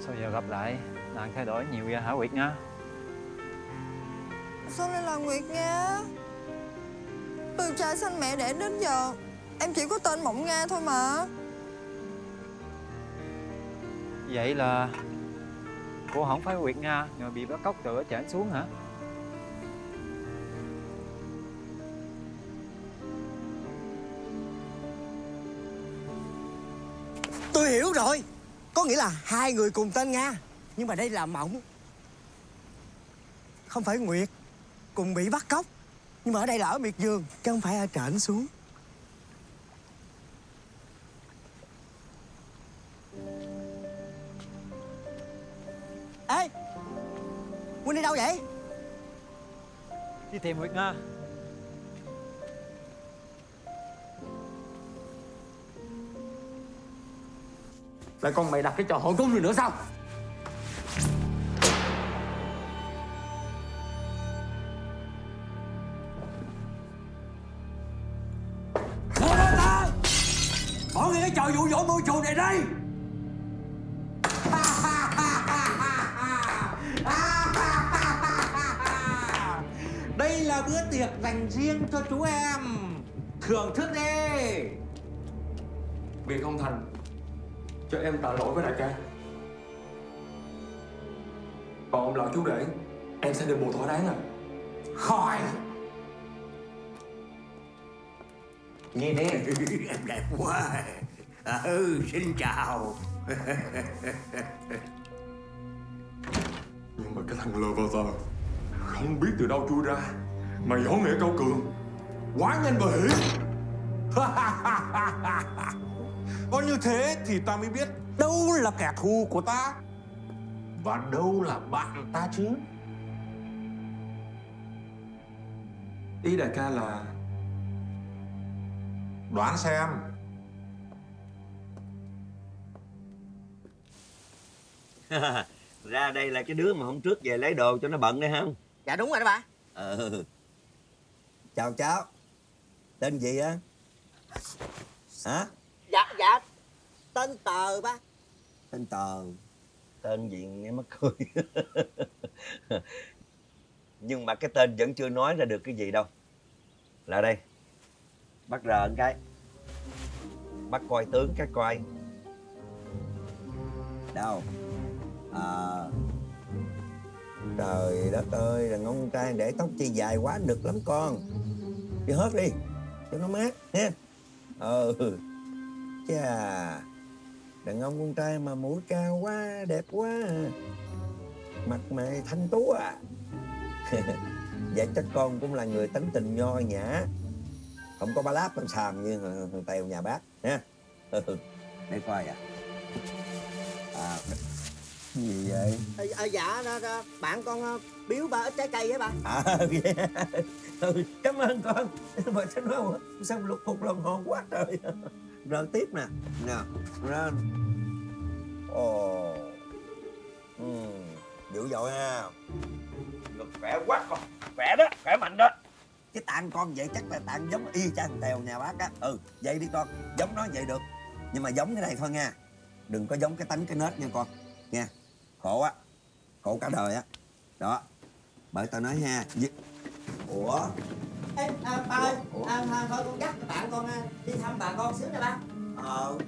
Sao giờ gặp lại nàng thay đổi nhiều vậy hả Nguyet Nga? Sao lại là Nguyet Nga? Từ trai sanh mẹ đẻ đến giờ em chỉ có tên Mộng Nga thôi mà. Vậy là cô không phải Nguyet Nga rồi bị bắt cóc từ ở Trễ xuống hả? Tôi hiểu rồi. Có nghĩa là hai người cùng tên Nga. Nhưng mà đây là Mộng. Không phải Nguyệt. Cùng bị bắt cóc. Nhưng mà ở đây là ở Biệt Dương, chứ không phải ở Trễ xuống. Ê! Quỳnh đi đâu vậy? Đi tìm Nguyet Nga. Lại con mày đặt cái trò hỏi cung gì nữa sao? Thôi thôi ta! Bỏ nghe cái trò dụ dỗ môi trường này đi! Ha ha ha ha ha! bữa tiệc dành riêng cho chú em. Thưởng thức đi. Việc không thành, cho em tạ lỗi với đại ca. Còn ông lão chú rể, em sẽ đền bù thỏa đáng à? Khỏi. Nghe nè. Em đẹp quá. À, ừ, xin chào. Nhưng mà cái thằng lừa vào giờ không biết từ đâu chui ra mà võ nghệ cao cường, quá nhanh và hiểm. Có như thế thì ta mới biết đâu là kẻ thù của ta và đâu là bạn ta chứ. Ý đại ca là đoán xem. Ra đây là cái đứa mà hôm trước về lấy đồ cho nó bận đấy không? Dạ đúng rồi đó ba. Ừ. Chào cháu. Tên gì á? Hả? Dạ, dạ. Tên Tờ ba. Tên Tờ. Tên gì nghe mắc cười. Nhưng mà cái tên vẫn chưa nói ra được cái gì đâu. Lại đây. Bắt rờ một cái. Bắt coi tướng cái coi. Đâu? À, trời đất ơi, đàn ông trai để tóc chi dài quá được lắm con. Đi hớt đi, cho nó mát nha. Ừ. Chà, đàn ông con trai mà mũi cao quá, đẹp quá. Mặt mày thanh tú à. Vậy chắc con cũng là người tính tình nho nhã, không có ba láp làm xàm như thằng Tèo nhà bác nha. Ừ. Để coi à. À, gì vậy? À, dạ, bạn con biếu ba ít trái cây với ba. À, yeah. Ừ, cảm ơn con. Mà sao nó sao lục phục lòng hồn quá trời. Rồi tiếp nè. Nè, rồi. Ồ. Ừ, dữ dội ha. Được, khỏe quá con. Khỏe đó, khỏe mạnh đó. Cái tạng con vậy chắc là tạng giống y chang Tèo nhà bác á. Ừ, vậy đi con, giống nó vậy được. Nhưng mà giống cái này thôi nha. Đừng có giống cái tánh cái nết nha con. Nha. Khổ á, khổ cả đời á. Đó. Bởi tao nói ha. Ủa. Ê, à, ba ơi, à, à, thôi con dắt bạn con đi thăm bà con xíu nè ba. Ờ.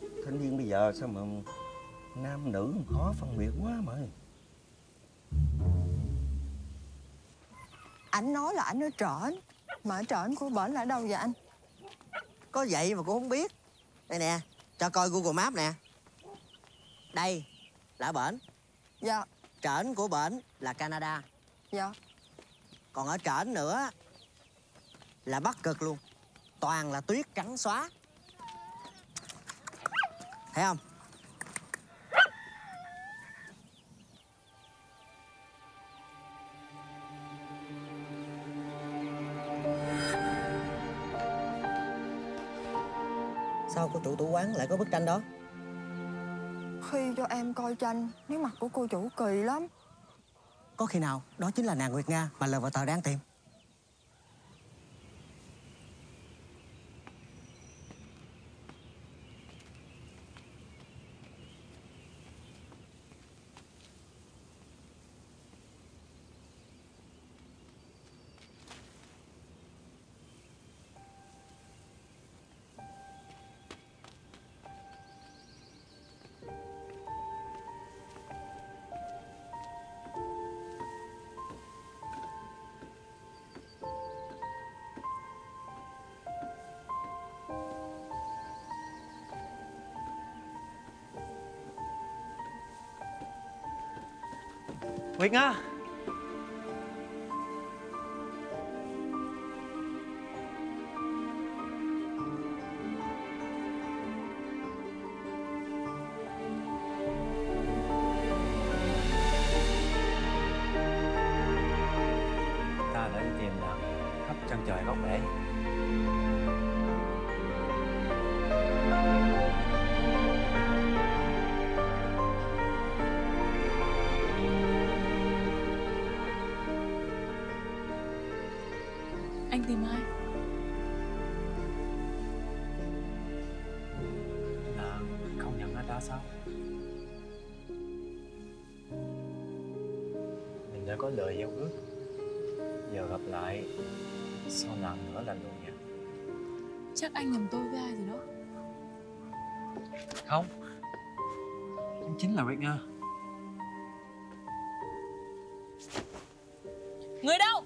Thanh niên bây giờ sao mà nam nữ khó phân biệt quá mà. Ảnh nói là ảnh ở Trển. Mà ở Trển của bển là ở đâu vậy anh? Có vậy mà cũng không biết. Đây nè, cho coi Google Maps nè. Đây là bển. Dạ. Trển của bển là Canada. Dạ. Còn ở Trển nữa là Bắc Cực luôn. Toàn là tuyết trắng xóa. Thấy không? Sao cô chủ tủ quán lại có bức tranh đó? Khi cho em coi tranh, nếu mặt của cô chủ kỳ lắm. Có khi nào đó chính là nàng Nguyệt Nga mà lờ vào tờ đang tìm? Nguyệt Nga. Ta đã đi tìm nàng khắp chân trời góc bể. Sao? đã có lời giao ước. Giờ gặp lại, sau lần nữa là được nha. Chắc anh nhầm tôi với ai rồi đó. Không, em chính là Nguyet Nga. Người đâu?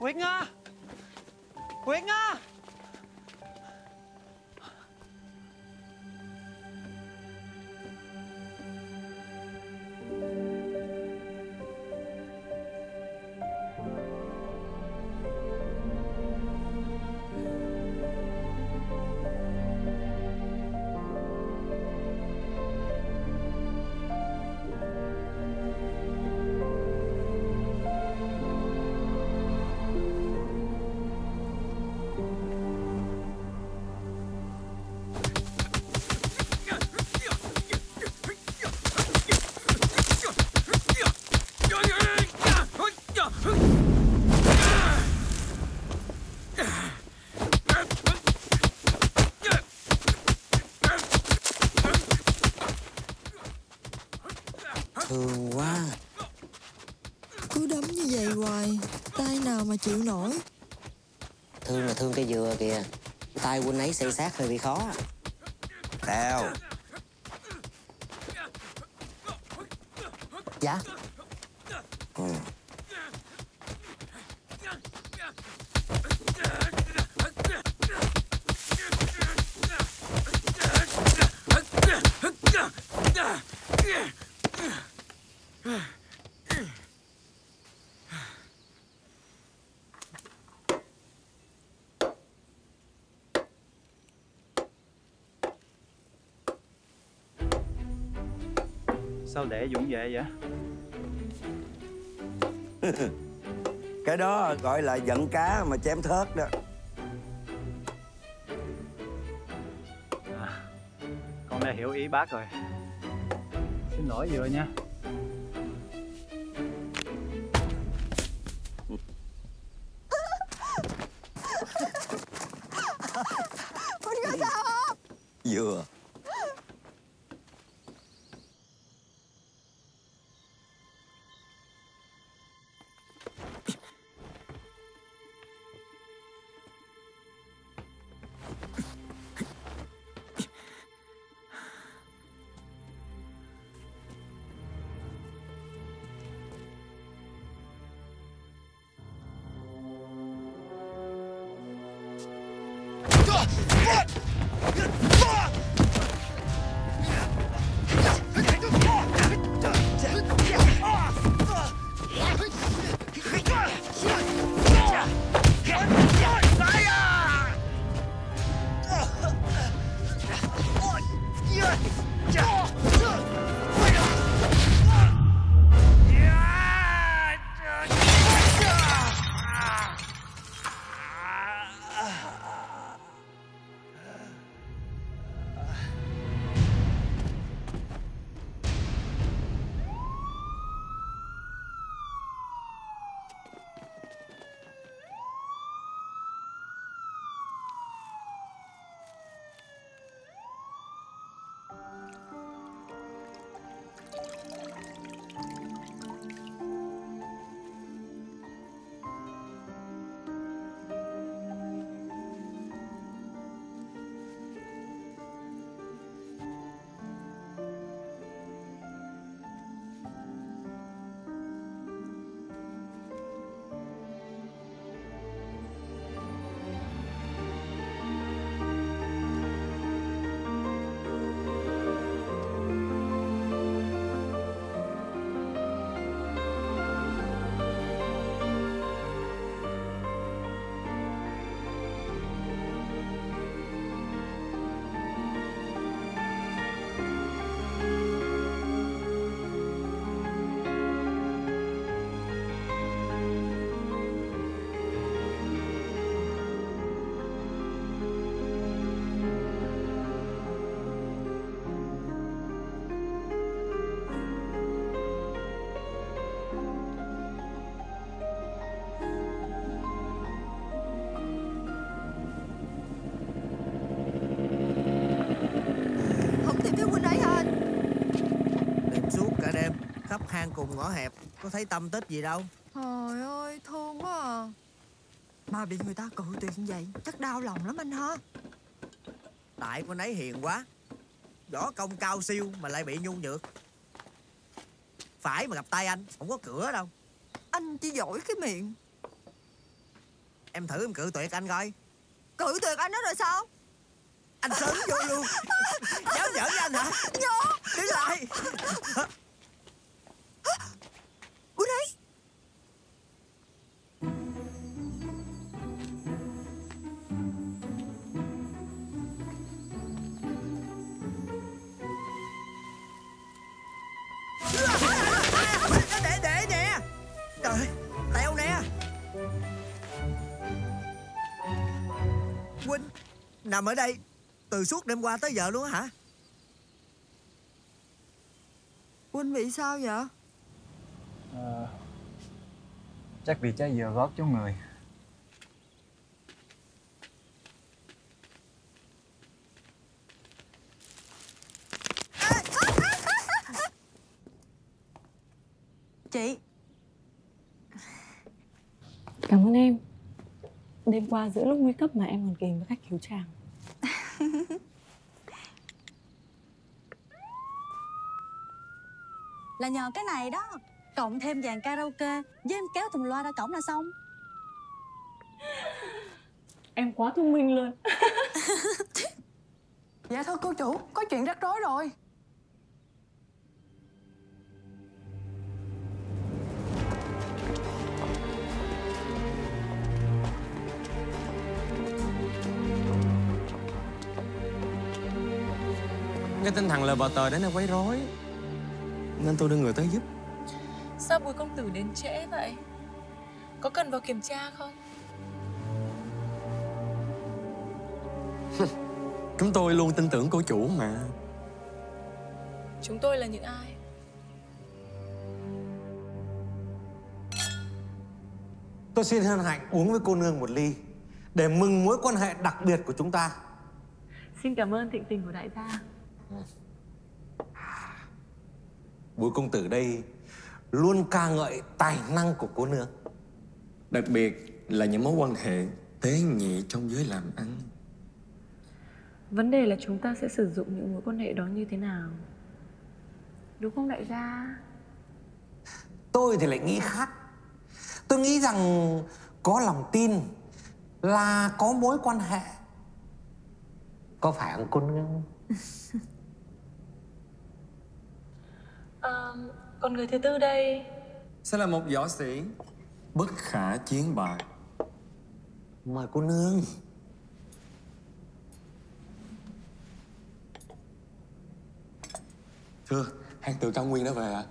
Nguyet Nga! Nguyet Nga! Thương quá. Cứ đấm như vậy hoài, tay nào mà chịu nổi. Thương là thương cây dừa kìa. Tay Quỳnh ấy xây xác hơi bị khó. Tèo. Dạ. Ừ. Sao để Dũng về vậy? Cái đó gọi là giận cá mà chém thớt đó. À, con đã hiểu ý bác rồi. Xin lỗi vừa nha. Mình có sao không? Vừa. ngõ hẹp, có thấy tâm tích gì đâu. Trời ơi, thương quá à. Mà bị người ta cự tuyệt như vậy chắc đau lòng lắm anh ha. Tại con ấy hiền quá, võ công cao siêu mà lại bị nhu nhược. Phải mà gặp tay anh, không có cửa đâu. Anh chỉ giỏi cái miệng. Em thử em cự tuyệt anh coi. Cự tuyệt anh đó rồi sao? Anh sớm vô luôn. Dám giỡn với anh hả? Vô. Đứng lại. Ủa đấy. Để để nè. Trời, Tèo nè. Quỳnh nằm ở đây từ suốt đêm qua tới giờ luôn á hả? Quỳnh bị sao vậy? À, chắc vì trái dừa gót trúng người. Chị, cảm ơn em. Đêm qua giữa lúc nguy cấp mà em còn kìm với khách cứu chàng. Là nhờ cái này đó. Cộng thêm dàn karaoke với em kéo thùng loa ra cổng là xong. Em quá thông minh luôn. Dạ thôi cô chủ, có chuyện rắc rối rồi. Cái tên thằng lờ vờ tờ đến là quấy rối nên tôi đưa người tới giúp. Sao Bùi công tử đến trễ vậy? Có cần vào kiểm tra không? Chúng tôi luôn tin tưởng cô chủ mà. Chúng tôi là những ai? Tôi xin hân hạnh uống với cô nương một ly để mừng mối quan hệ đặc biệt của chúng ta. Xin cảm ơn thịnh tình của đại gia. Bùi công tử đây luôn ca ngợi tài năng của cô nương, đặc biệt là những mối quan hệ tế nhị trong giới làm ăn. Vấn đề là chúng ta sẽ sử dụng những mối quan hệ đó như thế nào, đúng không đại gia? Tôi thì lại nghĩ khác. Tôi nghĩ rằng có lòng tin là có mối quan hệ. Có phải không cô nương? À, còn người thứ tư đây sẽ là một võ sĩ bất khả chiến bại. Mời cô nương. Thưa, hạng từ cao nguyên đã về ạ. À?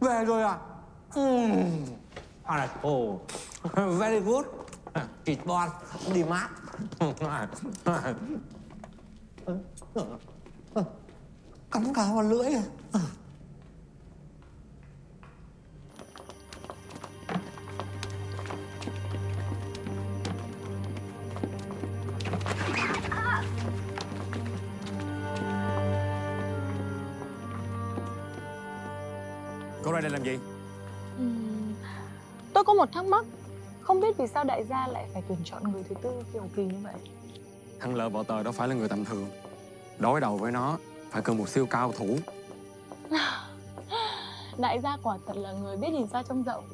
Về rồi à? Mm. Alright, oh. Very good. Thịt bon, đi mát. Cắn cả vào lưỡi à? Cô ra đây làm gì? Ừ, tôi có một thắc mắc. Không biết vì sao đại gia lại phải tuyển chọn người thứ tư kiểu kỳ như vậy. Thằng lờ vợ tờ đâu phải là người tầm thường. Đối đầu với nó phải cần một siêu cao thủ. Đại gia quả thật là người biết nhìn xa trông rộng.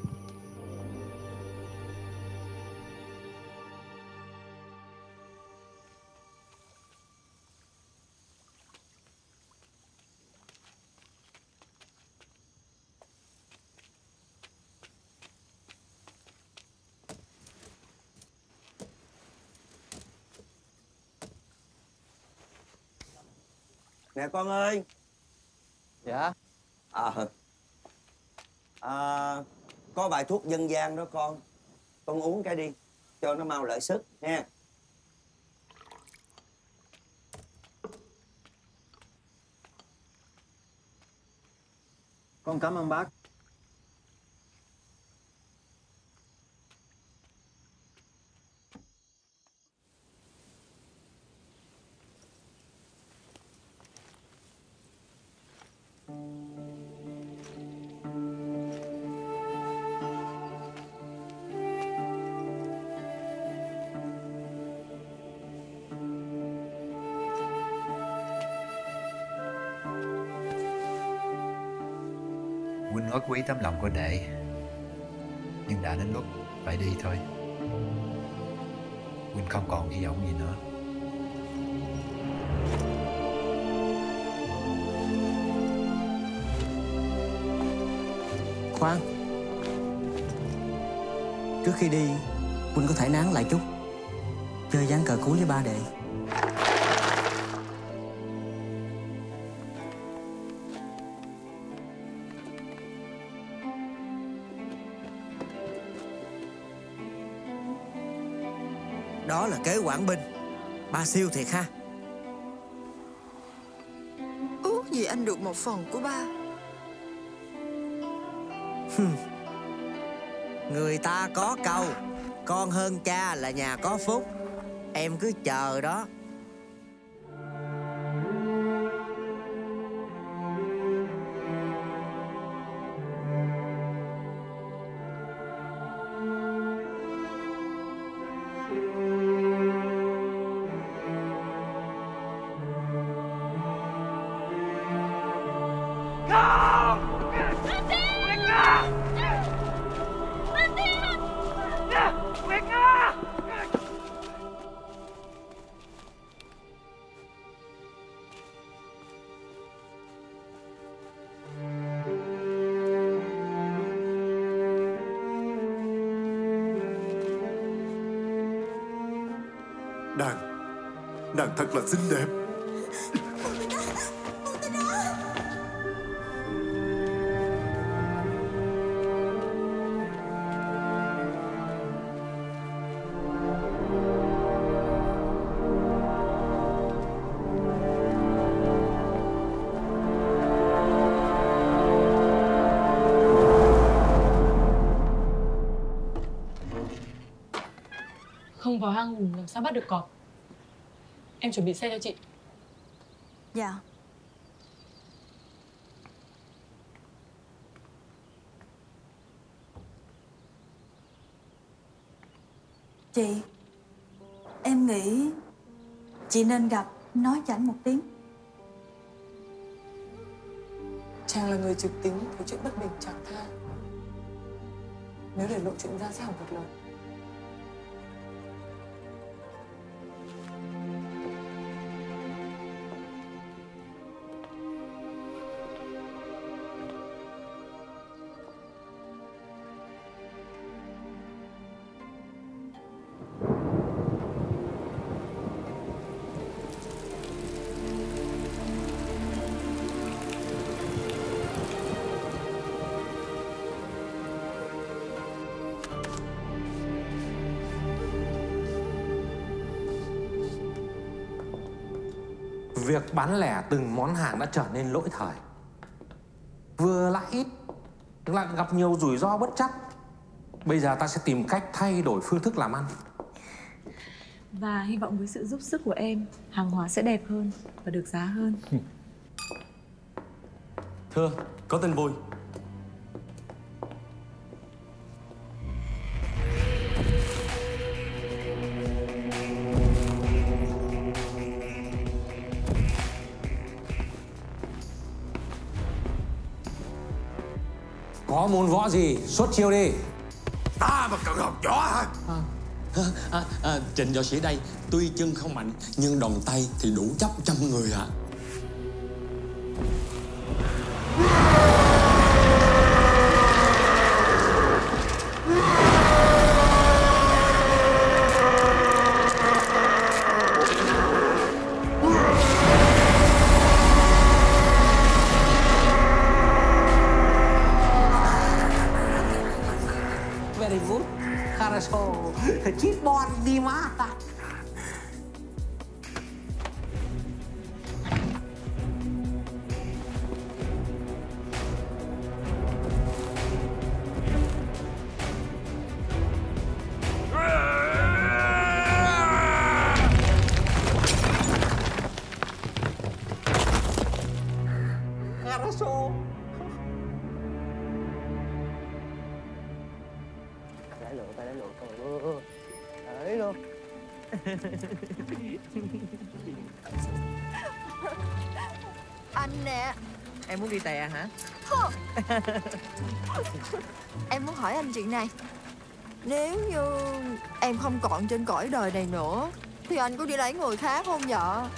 Nè con ơi. Dạ. À, à, có bài thuốc dân gian đó con. Con uống cái đi cho nó mau lợi sức nha. Con cảm ơn bác. nói quý tấm lòng của đệ, nhưng đã đến lúc phải đi thôi. Quỳnh không còn hy vọng gì nữa. Khoan, trước khi đi Quỳnh có thể nán lại chút, chơi ván cờ cuối với ba đệ. Đó là kế quản binh, ba siêu thiệt ha. Ước gì anh được một phần của ba. Người ta có câu con hơn cha là nhà có phúc, em cứ chờ đó. Nàng thật là xinh đẹp. Không vào hang hùm làm sao bắt được cọp. Em chuẩn bị xe cho chị. Dạ. Chị, em nghĩ chị nên gặp nói chẳng một tiếng. Chàng là người trực tính với chuyện bất bình chẳng tha. Nếu để lộ chuyện ra sẽ hỏng một lần. Việc bán lẻ từng món hàng đã trở nên lỗi thời. Vừa lãi ít lại gặp nhiều rủi ro bất trắc. Bây giờ ta sẽ tìm cách thay đổi phương thức làm ăn. Và hy vọng với sự giúp sức của em, hàng hóa sẽ đẹp hơn và được giá hơn. Thưa, có tên Bùi. Có môn võ gì xuất chiêu đi. Ta mà cần học võ hả? À, à, à, trình võ sĩ đây tuy chân không mạnh nhưng đòn tay thì đủ chấp trăm người ạ. À. Chít bon đi má. Em muốn đi tè hả? Em muốn hỏi anh chuyện này. Nếu như em không còn trên cõi đời này nữa thì anh có đi lấy người khác không vợ?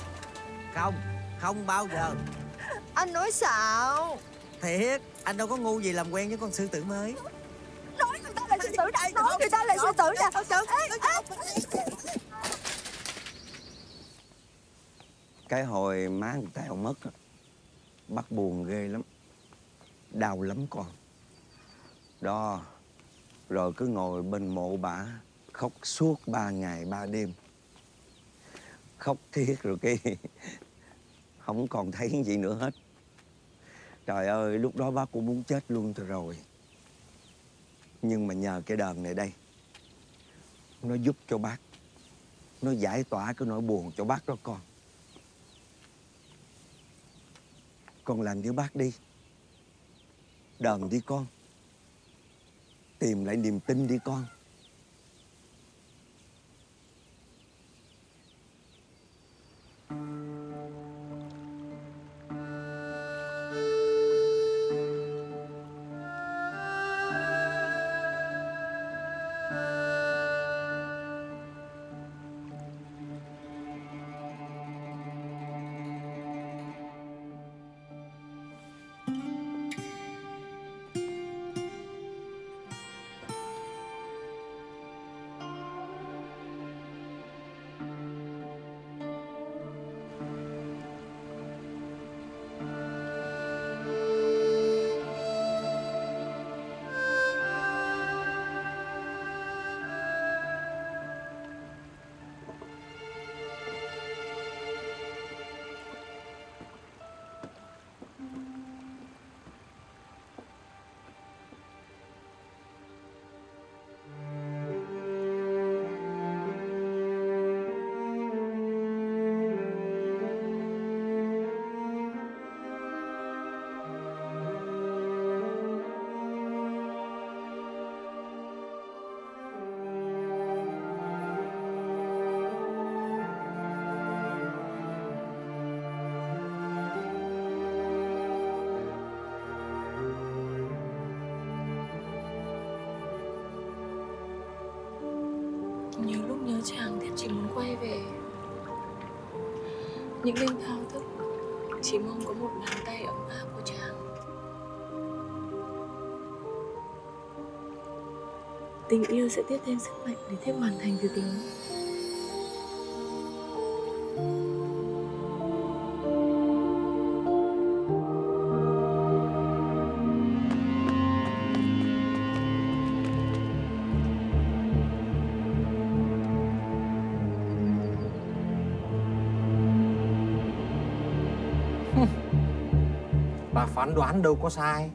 Không, không bao giờ. Anh nói xạo. Thiệt, anh đâu có ngu gì làm quen với con sư tử mới. Nói người ta là sư tử này, nói người ta là sư tử nè. Cái hồi má người Tèo mất rồi, bắt buồn ghê lắm, đau lắm con. Đó, rồi cứ ngồi bên mộ bả khóc suốt ba ngày ba đêm. Khóc thiết rồi cái không còn thấy gì nữa hết. Trời ơi, lúc đó bác cũng muốn chết luôn rồi. Nhưng mà nhờ cái đờn này đây, nó giúp cho bác, nó giải tỏa cái nỗi buồn cho bác đó con. Con làm với bác đi, đờn đi con, tìm lại niềm tin đi con. Nhiều lúc nhớ chàng thì chỉ muốn quay về. Những đêm thao thức chỉ mong có một bàn tay ấm áp của chàng. Tình yêu sẽ tiếp thêm sức mạnh để thêm hoàn thành từ tình. Phán đoán đâu có sai.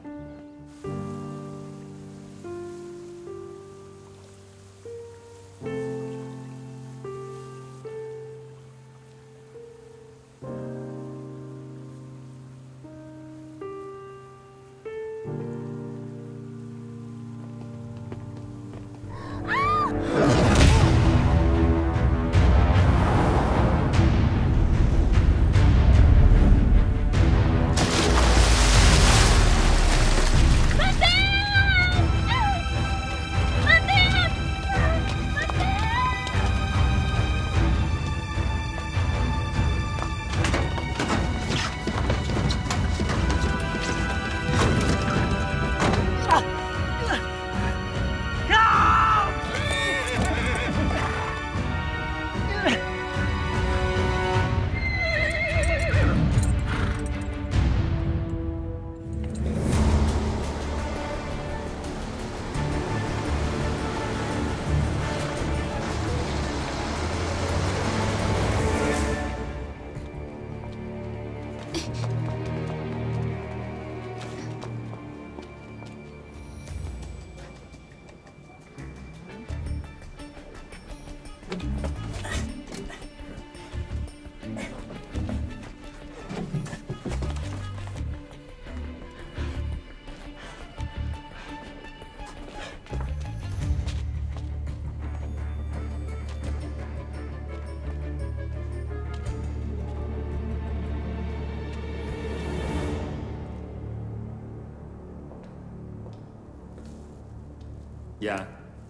Dạ,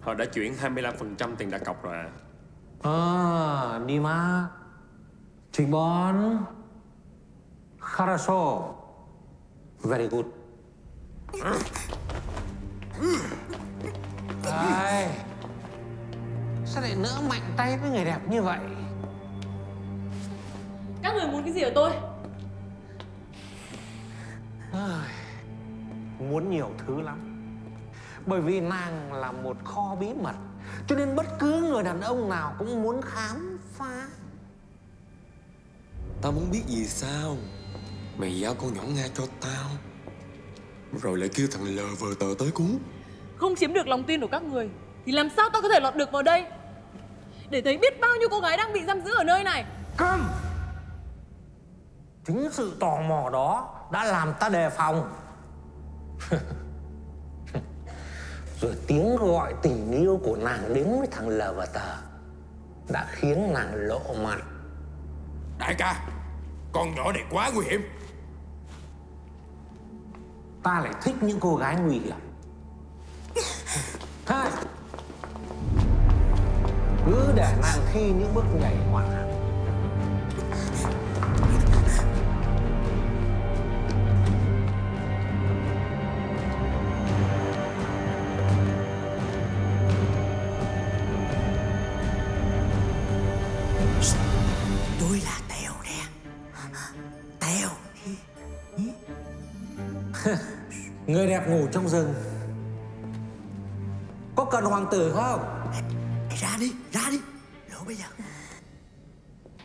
họ đã chuyển hai mươi lăm phần trăm tiền đặt cọc rồi ạ. À, đi mà. Chị Bon. Хорошо. Very good. Ai, sao lại nỡ mạnh tay với người đẹp như vậy? Các người muốn cái gì ở tôi? À, muốn nhiều thứ lắm. Bởi vì nàng là một kho bí mật, cho nên bất cứ người đàn ông nào cũng muốn khám phá. Tao muốn biết gì sao? Mày giao con nhỏ Nga cho tao, rồi lại kêu thằng lờ vờ tờ tới cứu. Không chiếm được lòng tin của các người thì làm sao tao có thể lọt được vào đây, để thấy biết bao nhiêu cô gái đang bị giam giữ ở nơi này. Câm! Chính sự tò mò đó đã làm ta đề phòng. Rồi tiếng gọi tình yêu của nàng đến với thằng lờ vờ tờ đã khiến nàng lộ mặt. Đại ca, con nhỏ này quá nguy hiểm. Ta lại thích những cô gái nguy hiểm. Hai, cứ để nàng khi những bước nhảy hoàn hảo. Tôi là Tèo nè. Tèo. Người đẹp ngủ trong rừng. Có cần hoàng tử không? Ra đi, ra đi. Lỗ bây giờ.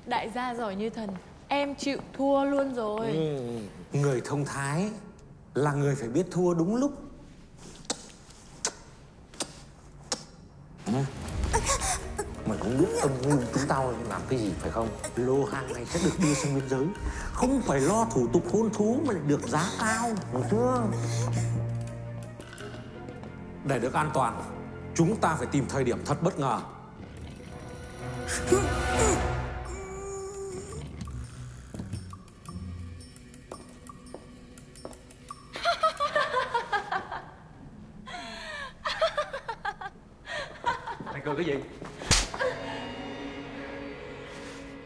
Đại gia giỏi như thần, em chịu thua luôn rồi. Ừ. Người thông thái là người phải biết thua đúng lúc. Ừ. Mày cũng biết âm mưu chúng tao làm cái gì phải không? Lô hàng này sẽ được đưa sang biên giới, không phải lo thủ tục hôn thú mà lại được giá cao, được chưa? Để được an toàn, chúng ta phải tìm thời điểm thật bất ngờ. Anh cười cái gì?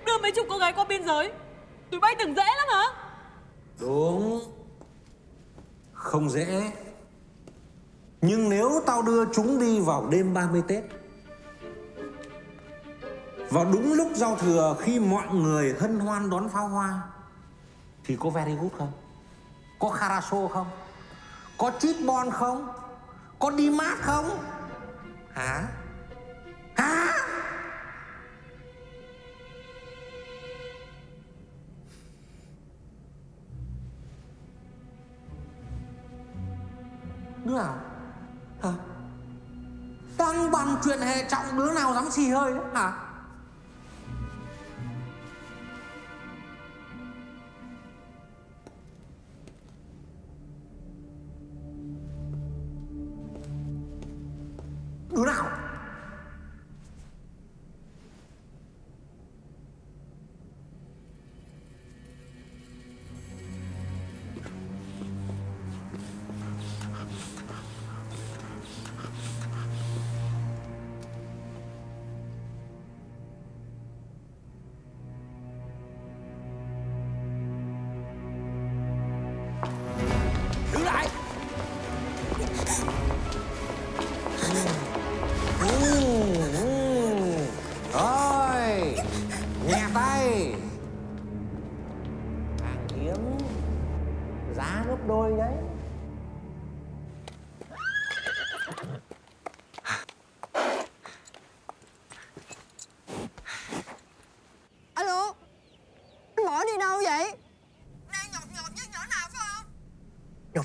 Đưa mấy chục cô gái qua biên giới, tụi bay tưởng dễ lắm hả? Đúng, không dễ. Nhưng nếu tao đưa chúng đi vào đêm ba mươi Tết, vào đúng lúc giao thừa khi mọi người hân hoan đón pháo hoa, thì có very good không? Có Kharaso không? Có chít bon không? Có đi mát không? Hả? Hả? Đứa nào? Hả? Đang bàn chuyện hệ trọng, đứa nào dám xì hơi đấy hả? Đứa nào?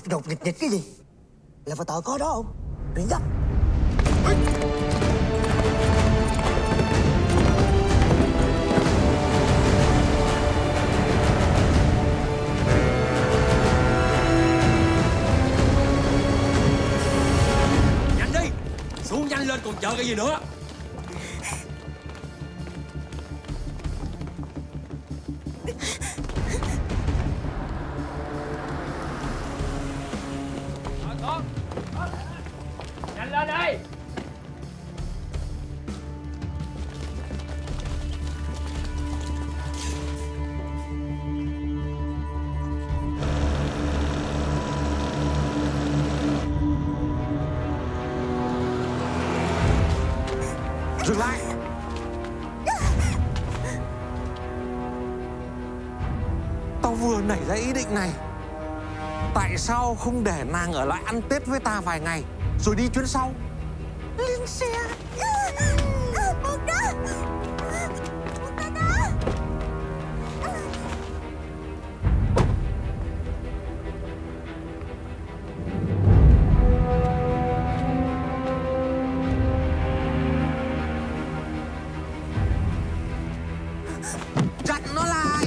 Đột nghịch nghịch cái gì? Là phải tờ có đó không? Đừng gấp. Nhanh đi! Xuống nhanh lên còn chờ cái gì nữa? Nhanh lên đây! Dừng lại. Tao vừa nảy ra ý định này, tại sao không để nàng ở lại ăn Tết với ta vài ngày rồi đi chuyến sau? Lên xe. Buộc đó. Buộc ta đó. Chặn nó lại.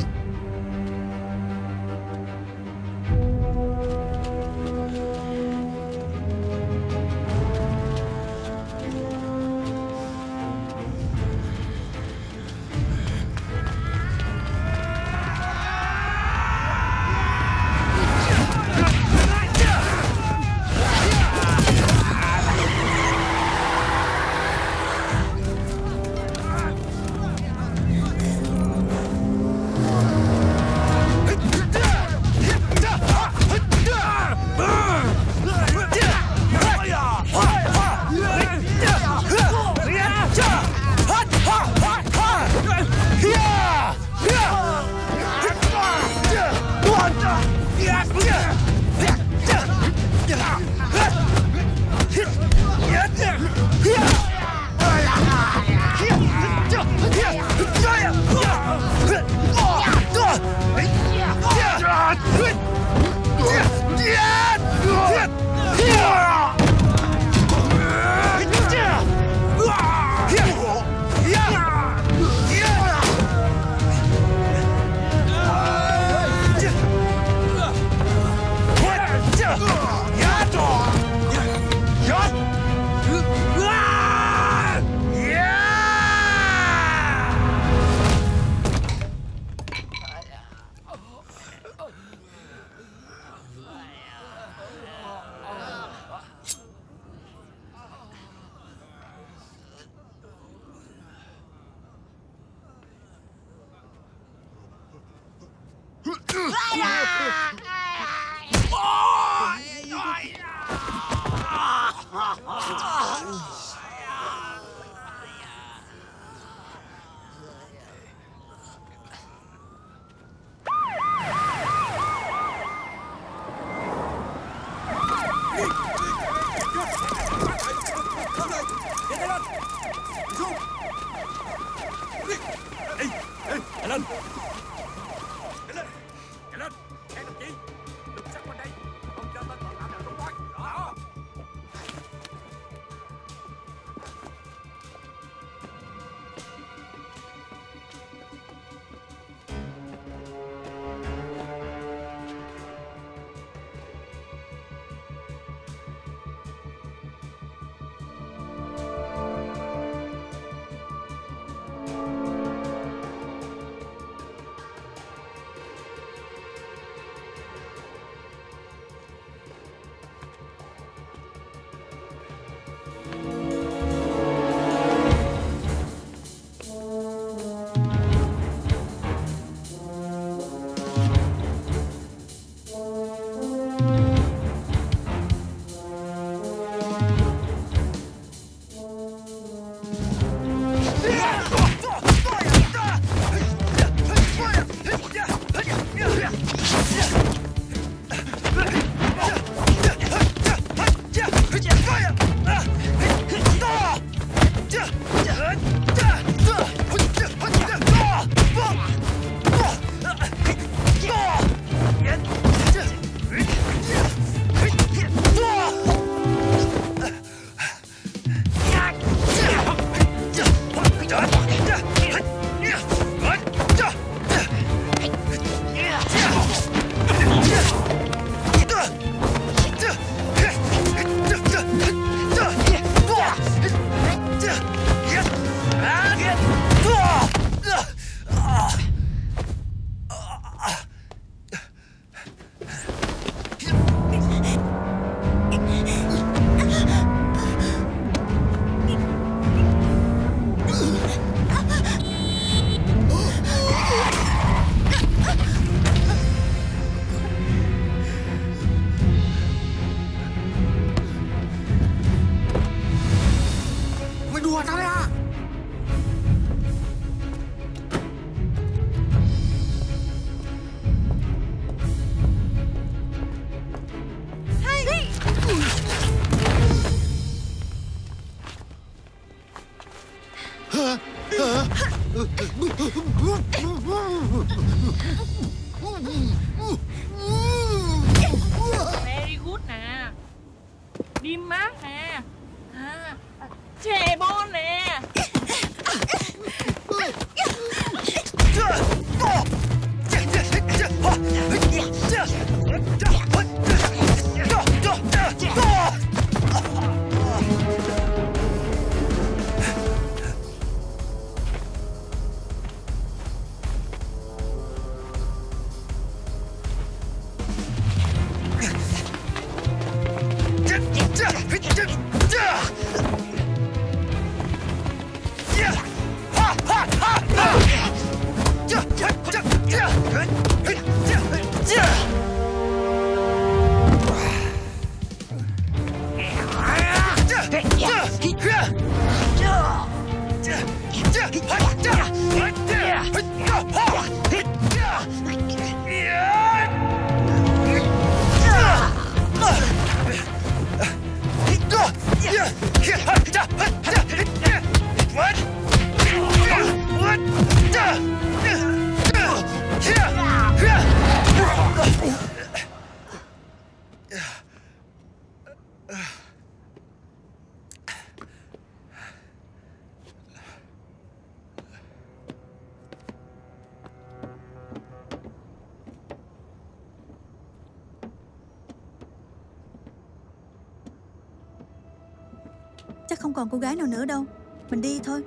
Chắc không còn cô gái nào nữa đâu. Mình đi thôi.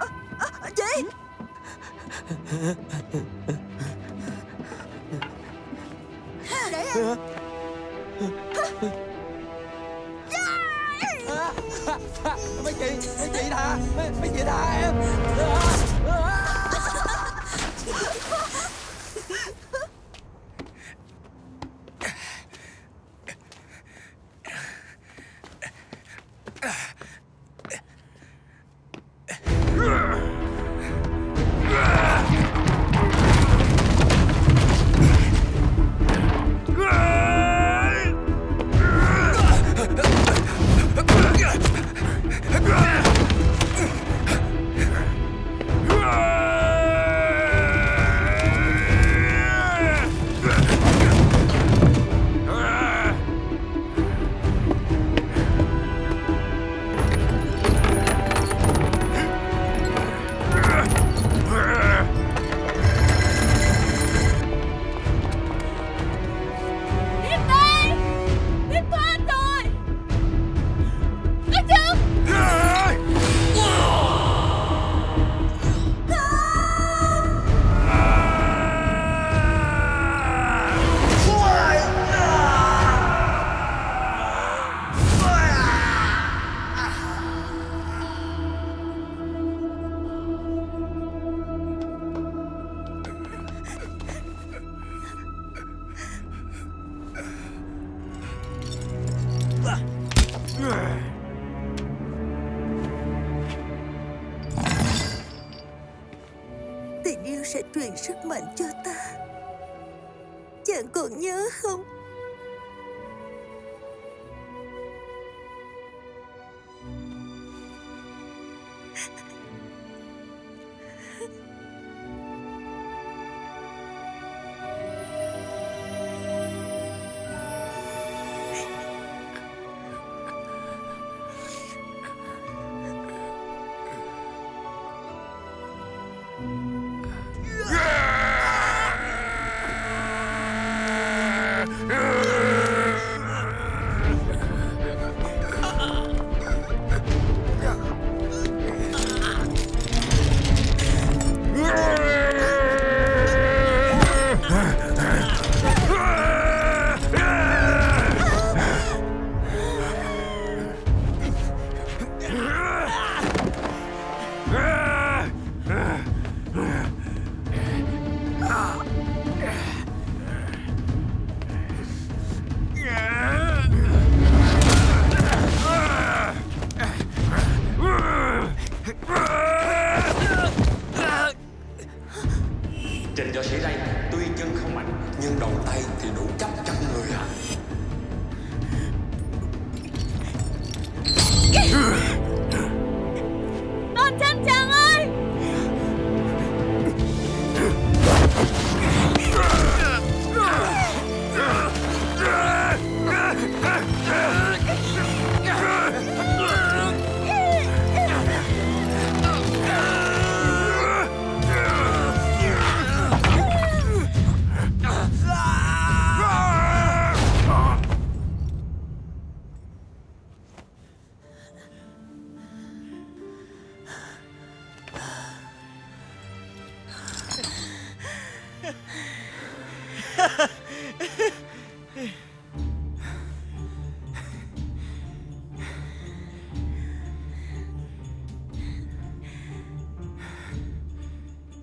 À, à, chị. Để em. Mấy chị, mấy chị tha, mấy, mấy chị tha em.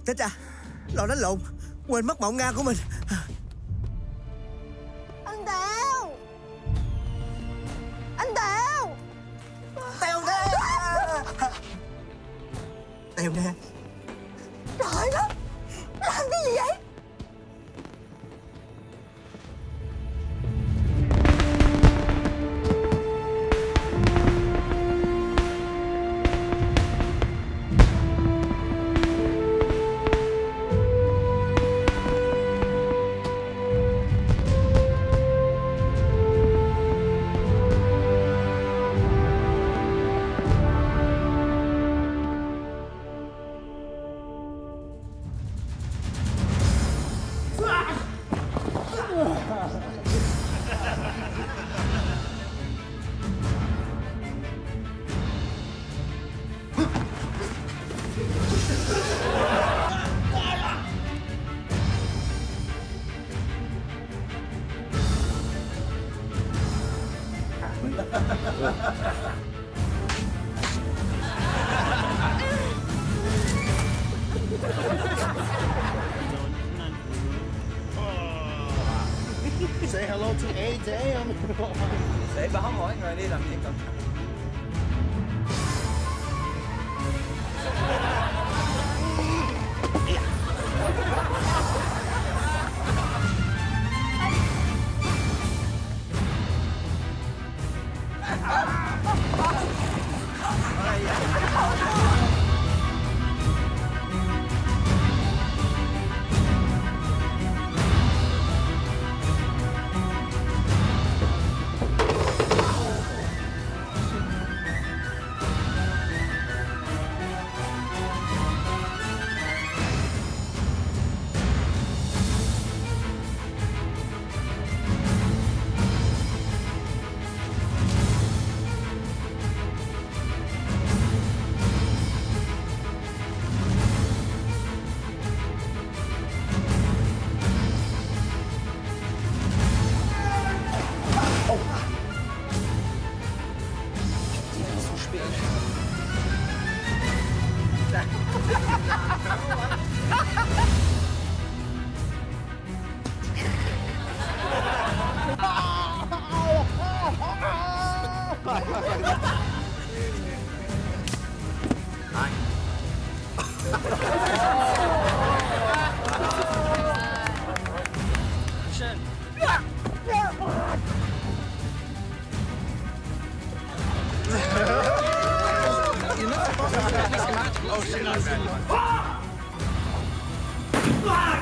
Chết à, lo đánh lộn, quên mất Mộng Nga của mình. Anh Tèo, anh Tèo, Tèo nè, Tèo nè. Trời đất, làm cái gì vậy? Say hello to a đê em. Để báo mỗi người đi làm việc cẩn thận. Oh shit, I'm bad.